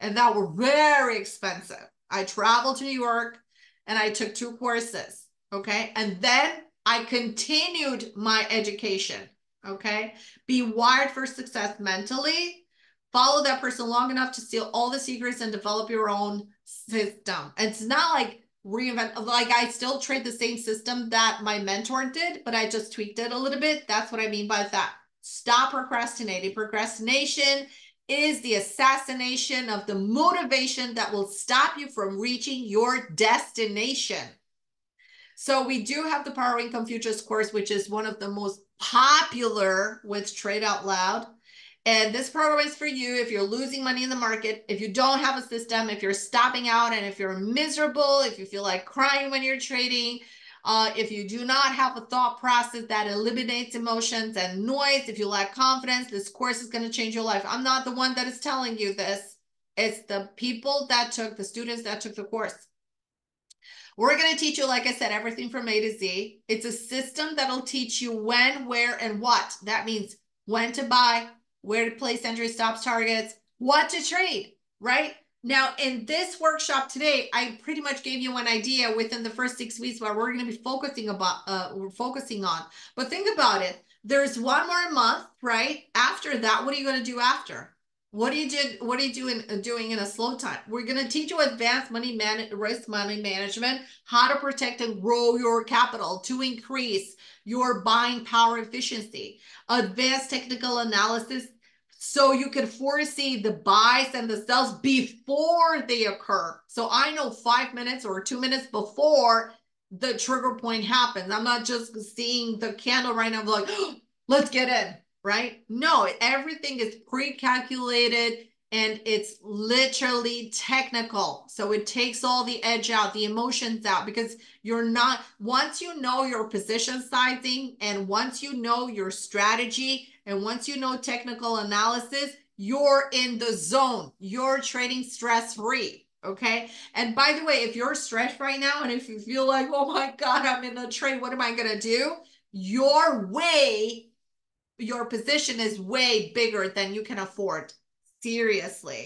And that were very expensive. I traveled to New York and I took two courses, okay? And then I continued my education, okay? Be wired for success mentally. Follow that person long enough to steal all the secrets and develop your own system. It's not like reinvent, like I still trade the same system that my mentor did, but I just tweaked it a little bit. That's what I mean by that. Stop procrastinating. Procrastination is the assassination of the motivation that will stop you from reaching your destination. So we do have the Power Income Futures course, which is one of the most popular with TradeOutLoud. And this program is for you if you're losing money in the market, if you don't have a system, if you're stopping out, and if you're miserable, if you feel like crying when you're trading, Uh, if you do not have a thought process that eliminates emotions and noise, if you lack confidence, this course is going to change your life. I'm not the one that is telling you this. It's the people that took, the students that took the course. We're going to teach you, like I said, everything from A to Z. It's a system that'll teach you when, where, and what. That means when to buy, where to place entry stops, targets, what to trade, right? Now, in this workshop today, I pretty much gave you an idea within the first six weeks what we're going to be focusing about, uh, we're focusing on. But think about it. There's one more month, right? After that, what are you going to do after? What do you do? What are you doing doing in a slow time? We're going to teach you advanced money man risk money management, how to protect and grow your capital to increase your buying power efficiency, advanced technical analysis, so you can foresee the buys and the sells before they occur. So I know five minutes or two minutes before the trigger point happens. I'm not just seeing the candle right now, I'm like, oh, let's get in, right? No, everything is pre-calculated and it's literally technical. So it takes all the edge out, the emotions out, because you're not, once you know your position sizing and once you know your strategy, and once you know technical analysis, you're in the zone. You're trading stress-free, okay? And by the way, if you're stressed right now and if you feel like, oh my God, I'm in a trade, what am I gonna do? Your way, your position is way bigger than you can afford, seriously.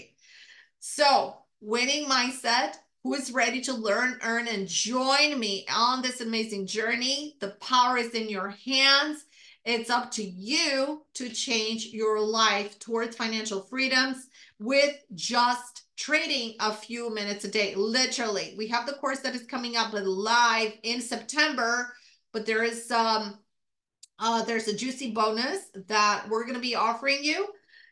So winning mindset, who is ready to learn, earn, and join me on this amazing journey? The power is in your hands. It's up to you to change your life towards financial freedoms with just trading a few minutes a day. Literally, we have the course that is coming up live in September, but there is um, uh, there's a juicy bonus that we're going to be offering you.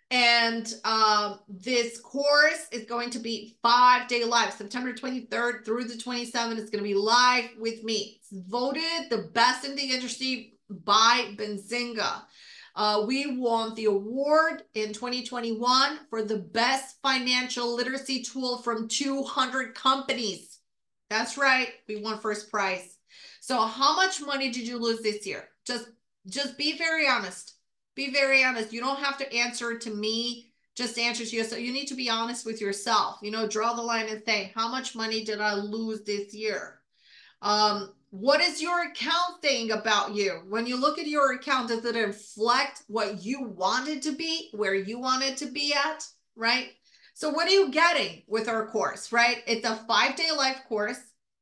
And uh, this course is going to be five-day live, September twenty-third through the twenty-seventh. It's going to be live with me. It's voted the best in the industry by Benzinga. Uh, we won the award in twenty twenty-one for the best financial literacy tool from two hundred companies. That's right. We won first prize. So how much money did you lose this year? Just, just be very honest. Be very honest. You don't have to answer to me. Just answers you. So you need to be honest with yourself, you know, draw the line and say, how much money did I lose this year? Um, what is your account saying about you? When you look at your account, does it reflect what you wanted to be, where you wanted to be at, right? So what are you getting with our course, right? It's a five-day life course,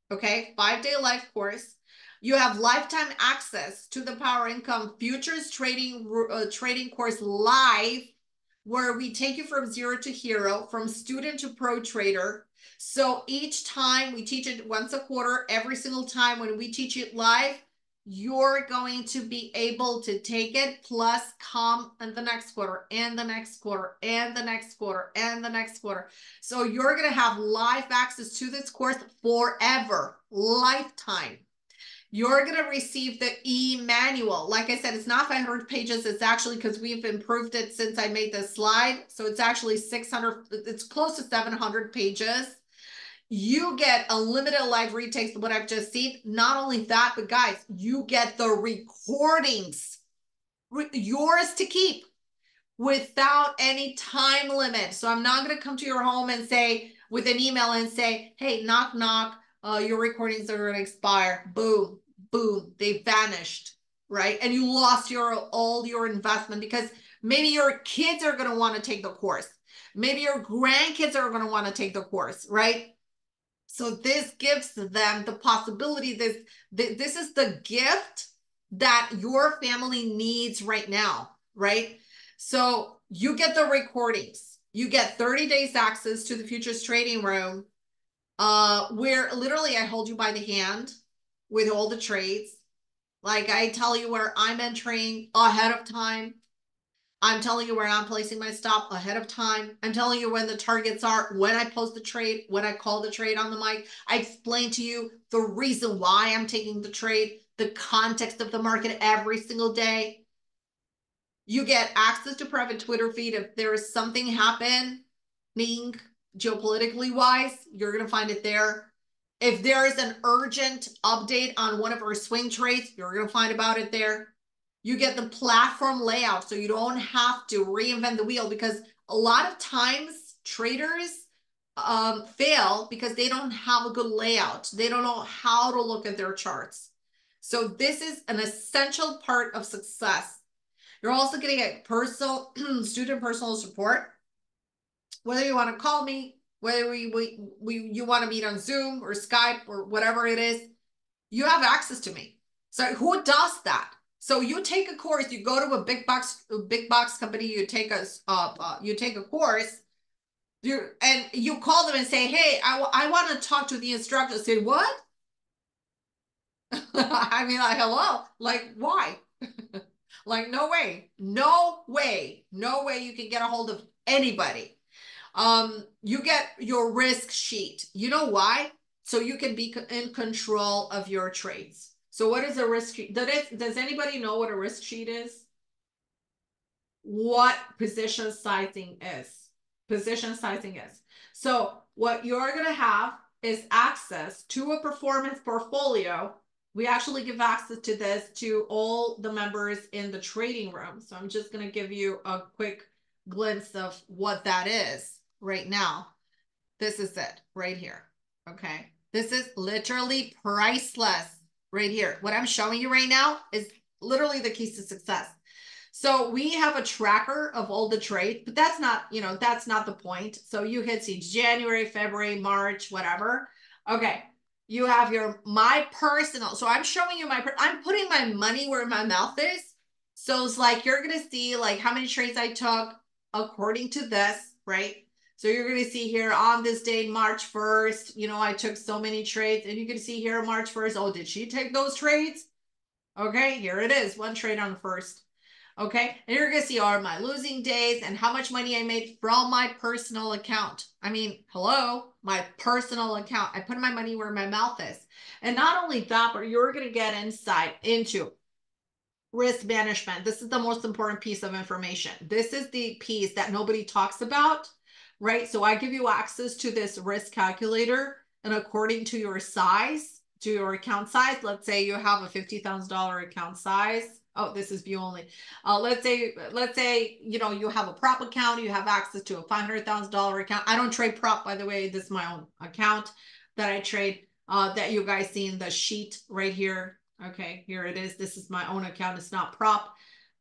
okay? Five-day life course. You have lifetime access to the Power Income Futures Trading, uh, trading course live, where we take you from zero to hero, from student to pro trader. So each time we teach it once a quarter, every single time when we teach it live, you're going to be able to take it, plus come in the next quarter, and the next quarter, and the next quarter, and the next quarter. So you're gonna have live access to this course forever, lifetime. You're going to receive the e-manual. Like I said, it's not five hundred pages. It's actually, because we've improved it since I made this slide. So it's actually six hundred, it's close to seven hundred pages. You get unlimited live retakes of what I've just seen. Not only that, but guys, you get the recordings, re- yours to keep without any time limit. So I'm not going to come to your home and say, with an email and say, hey, knock, knock. Uh, your recordings are going to expire. Boom, boom, they vanished, right? And you lost your all your investment, because maybe your kids are going to want to take the course. Maybe your grandkids are going to want to take the course, right? So this gives them the possibility. This, th this is the gift that your family needs right now, right? So you get the recordings. You get thirty days access to the futures trading room, Uh, where literally I hold you by the hand with all the trades. Like I tell you where I'm entering ahead of time. I'm telling you where I'm placing my stop ahead of time. I'm telling you when the targets are, when I post the trade, when I call the trade on the mic. I explain to you the reason why I'm taking the trade, the context of the market every single day. You get access to private Twitter feed. If there is something happening geopolitically wise, you're going to find it there. If there is an urgent update on one of our swing trades, you're going to find about it there. You get the platform layout, so you don't have to reinvent the wheel, because a lot of times traders um, fail because they don't have a good layout. They don't know how to look at their charts. So this is an essential part of success. You're also going to get personal student personal support. Whether you want to call me, whether we, we, we, you want to meet on Zoom or Skype or whatever it is, you have access to me. So who does that? So you take a course, you go to a big box, a big box company, you take a, uh, uh, you take a course, you and you call them and say, hey, I, I want to talk to the instructor. Say, what? I mean, like, hello, like, why? Like, no way, no way, no way you can get a hold of anybody. Um, you get your risk sheet. You know why? So you can be in control of your trades. So what is a risk sheet? Does, it, does anybody know what a risk sheet is? What position sizing is? Position sizing is. So what you're going to have is access to a performance portfolio. We actually give access to this to all the members in the trading room. So I'm just going to give you a quick glimpse of what that is. Right now, this is it right here. Okay, this is literally priceless right here. What I'm showing you right now is literally the keys to success. So we have a tracker of all the trades, but that's not, you know, that's not the point. So you can see January, February, March, whatever. Okay, you have your my personal. So I'm showing you my. I'm putting my money where my mouth is. So it's like you're gonna see like how many trades I took according to this, right? So you're going to see here on this date, March first, you know, I took so many trades, and you can see here March first. Oh, did she take those trades? Okay, here it is. One trade on the first. Okay. And you're going to see all my losing days and how much money I made from my personal account. I mean, hello, my personal account. I put my money where my mouth is. And not only that, but you're going to get insight into risk management. This is the most important piece of information. This is the piece that nobody talks about. Right? So I give you access to this risk calculator, and according to your size, to your account size, let's say you have a fifty thousand dollar account size. Oh, this is view only. Uh, let's say, let's say, you know, you have a prop account, you have access to a five hundred thousand dollar account. I don't trade prop, by the way. This is my own account that I trade, uh, that you guys see in the sheet right here. Okay, here it is. This is my own account. It's not prop.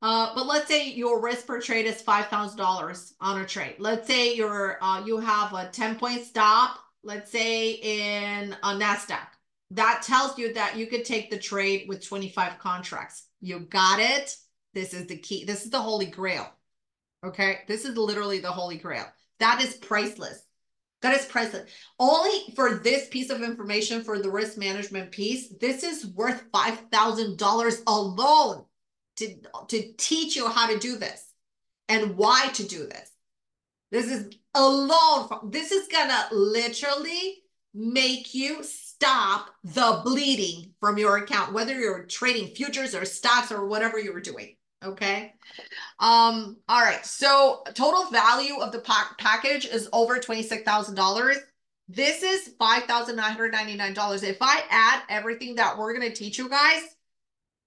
Uh, but let's say your risk per trade is five thousand dollars on a trade. Let's say you're, uh, you have a ten point stop, let's say in a Nasdaq. That tells you that you could take the trade with twenty-five contracts. You got it. This is the key. This is the holy grail. Okay. This is literally the holy grail. That is priceless. That is priceless. Only for this piece of information, for the risk management piece, this is worth five thousand dollars alone to, to teach you how to do this and why to do this. This is alone. From, this is going to literally make you stop the bleeding from your account, whether you're trading futures or stocks or whatever you were doing. Okay. Um, all right. So total value of the pack package is over twenty-six thousand dollars. This is five thousand nine hundred ninety-nine dollars. If I add everything that we're going to teach you guys,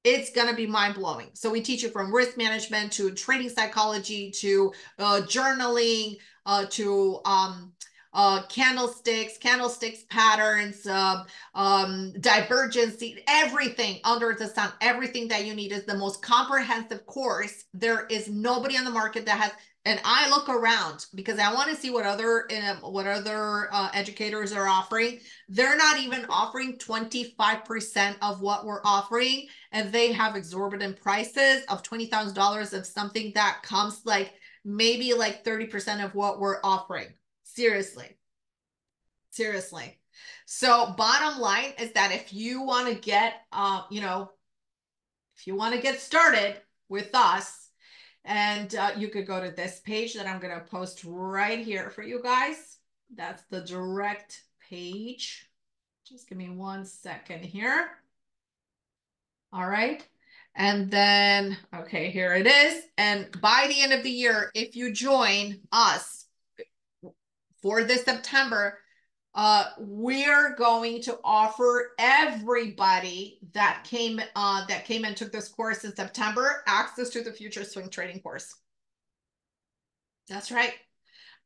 it's going to be mind blowing. So we teach you from risk management to trading psychology, to uh, journaling, uh, to, um, uh, candlesticks, candlesticks patterns, uh, um, divergence, everything under the sun, everything that you need is the most comprehensive course. There is nobody on the market that has, and I look around because I want to see what other, um, what other, uh, educators are offering. They're not even offering twenty-five percent of what we're offering. And they have exorbitant prices of twenty thousand dollars of something that comes like maybe like thirty percent of what we're offering. Seriously, seriously. So bottom line is that if you want to get, uh, you know, if you want to get started with us, and uh, you could go to this page that I'm going to post right here for you guys. That's the direct page. Just give me one second here. All right. And then, okay, here it is. And by the end of the year, if you join us, for this September, uh, we're going to offer everybody that came uh, that came and took this course in September access to the Future Swing Trading course. That's right.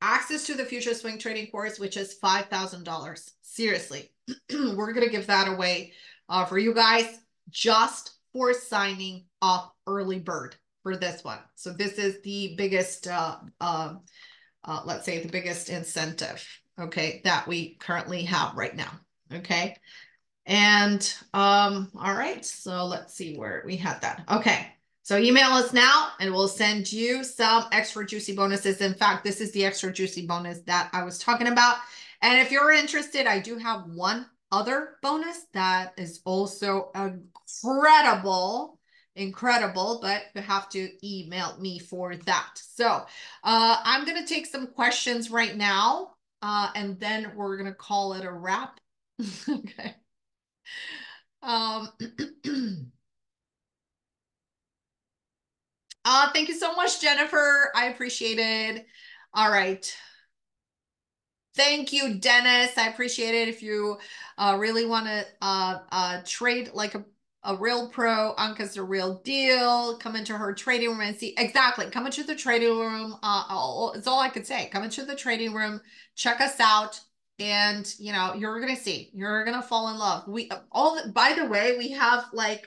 Access to the Future Swing Trading course, which is five thousand dollars. Seriously, we're going to give that away uh, for you guys just for signing up early bird for this one. So this is the biggest... Uh, uh, Uh, let's say the biggest incentive, okay, that we currently have right now, okay? And, um, all right, so let's see where we had that. Okay, so email us now and we'll send you some extra juicy bonuses. In fact, this is the extra juicy bonus that I was talking about. And if you're interested, I do have one other bonus that is also incredible. Incredible, but you have to email me for that. So uh, I'm going to take some questions right now, uh, and then we're going to call it a wrap. Okay. Um, uh, thank you so much, Jennifer. I appreciate it. All right. Thank you, Dennis. I appreciate it. If you uh, really want to uh, uh, trade like a A real pro, Anka's the real deal. Come into her trading room and see. Exactly. Come into the trading room. Uh, all, it's all I could say. Come into the trading room, check us out. And, you know, you're going to see, you're going to fall in love. We all, by the way, we have like,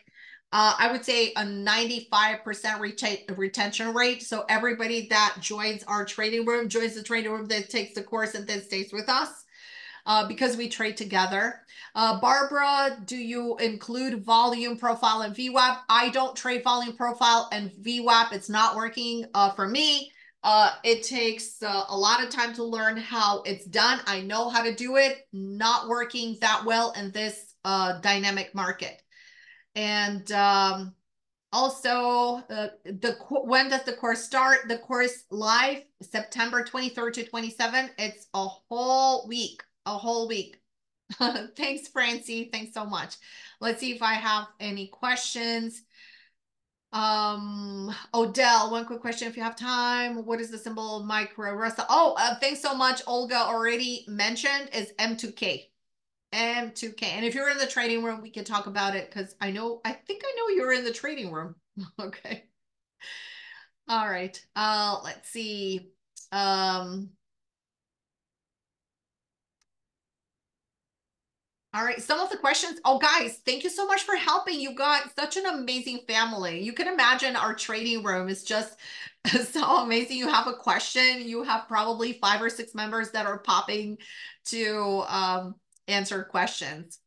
uh, I would say a ninety-five percent ret retention rate. So everybody that joins our trading room, joins the trading room, that takes the course and then stays with us. Uh, because we trade together. Uh, Barbara, do you include volume profile and V WAP? I don't trade volume profile and V WAP. It's not working uh, for me. Uh, it takes uh, a lot of time to learn how it's done. I know how to do it. Not working that well in this uh, dynamic market. And um, also, uh, the when does the course start? The course live September twenty-third to twenty-seventh. It's a whole week. A whole week. Thanks, Francie. Thanks so much. Let's see if I have any questions. Um, Odell, one quick question if you have time. What is the symbol of micro Russell? Oh, uh, thanks so much. Olga already mentioned is M two K. M two K. And if you're in the trading room, we can talk about it because I know, I think I know you're in the trading room. Okay. All right. Uh, let's see. Um, all right. Some of the questions. Oh, guys, thank you so much for helping. You've got such an amazing family. You can imagine our trading room is just so amazing. You have a question. You have probably five or six members that are popping to um, answer questions.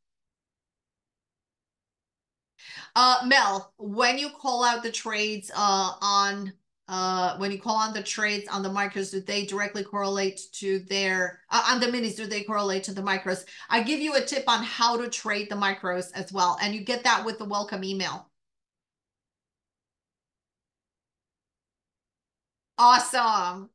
Uh, Mel, when you call out the trades uh, on uh, when you call on the trades on the micros, do they directly correlate to their uh, on the minis? Do they correlate to the micros? I give you a tip on how to trade the micros as well, and you get that with the welcome email. Awesome,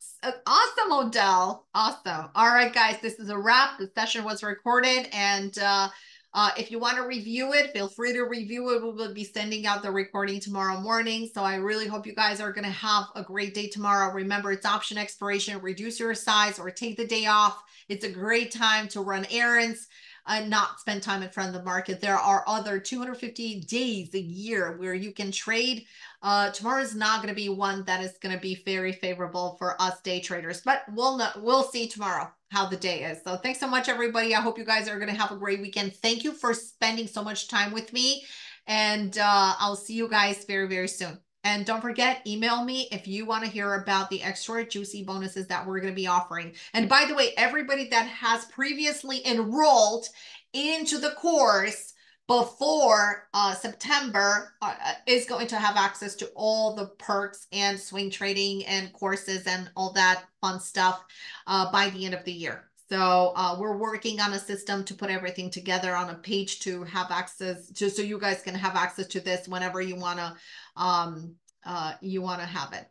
awesome, Odell, awesome. All right, guys, this is a wrap. The session was recorded, and. Uh, Uh, if you want to review it, feel free to review it. We will be sending out the recording tomorrow morning. So I really hope you guys are going to have a great day tomorrow. Remember, it's option expiration. Reduce your size or take the day off. It's a great time to run errands and not spend time in front of the market. There are other two hundred fifty days a year where you can trade. Uh, tomorrow is not going to be one that is going to be very favorable for us day traders, but we'll know, we'll see tomorrow how the day is. So thanks so much, everybody. I hope you guys are going to have a great weekend. Thank you for spending so much time with me, and uh, I'll see you guys very, very soon. And don't forget, email me if you want to hear about the extra juicy bonuses that we're going to be offering. And by the way, everybody that has previously enrolled into the course before uh, September uh, is going to have access to all the perks and swing trading and courses and all that fun stuff uh, by the end of the year. So uh, we're working on a system to put everything together on a page to have access to, so you guys can have access to this whenever you want to um, uh, you want to have it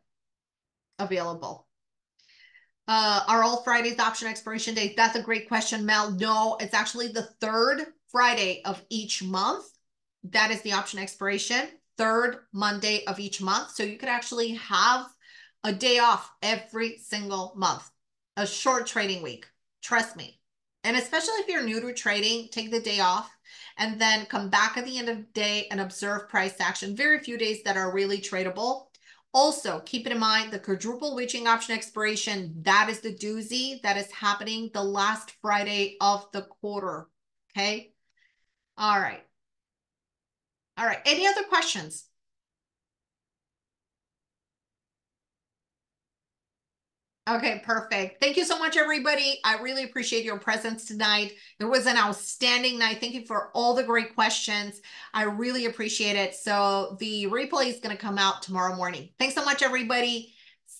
available. Uh, are all Fridays option expiration days? That's a great question, Mel. No, it's actually the third Friday of each month. That is the option expiration, third Monday of each month. So you could actually have a day off every single month, a short trading week, trust me. And especially if you're new to trading, take the day off and then come back at the end of the day and observe price action. Very few days that are really tradable. Also, keep in mind the quadruple witching option expiration, that is the doozy that is happening the last Friday of the quarter, okay? All right. All right. Any other questions? Okay, perfect. Thank you so much, everybody. I really appreciate your presence tonight. It was an outstanding night. Thank you for all the great questions. I really appreciate it. So the replay is going to come out tomorrow morning. Thanks so much, everybody.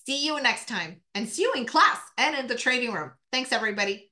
See you next time, and see you in class and in the trading room. Thanks, everybody.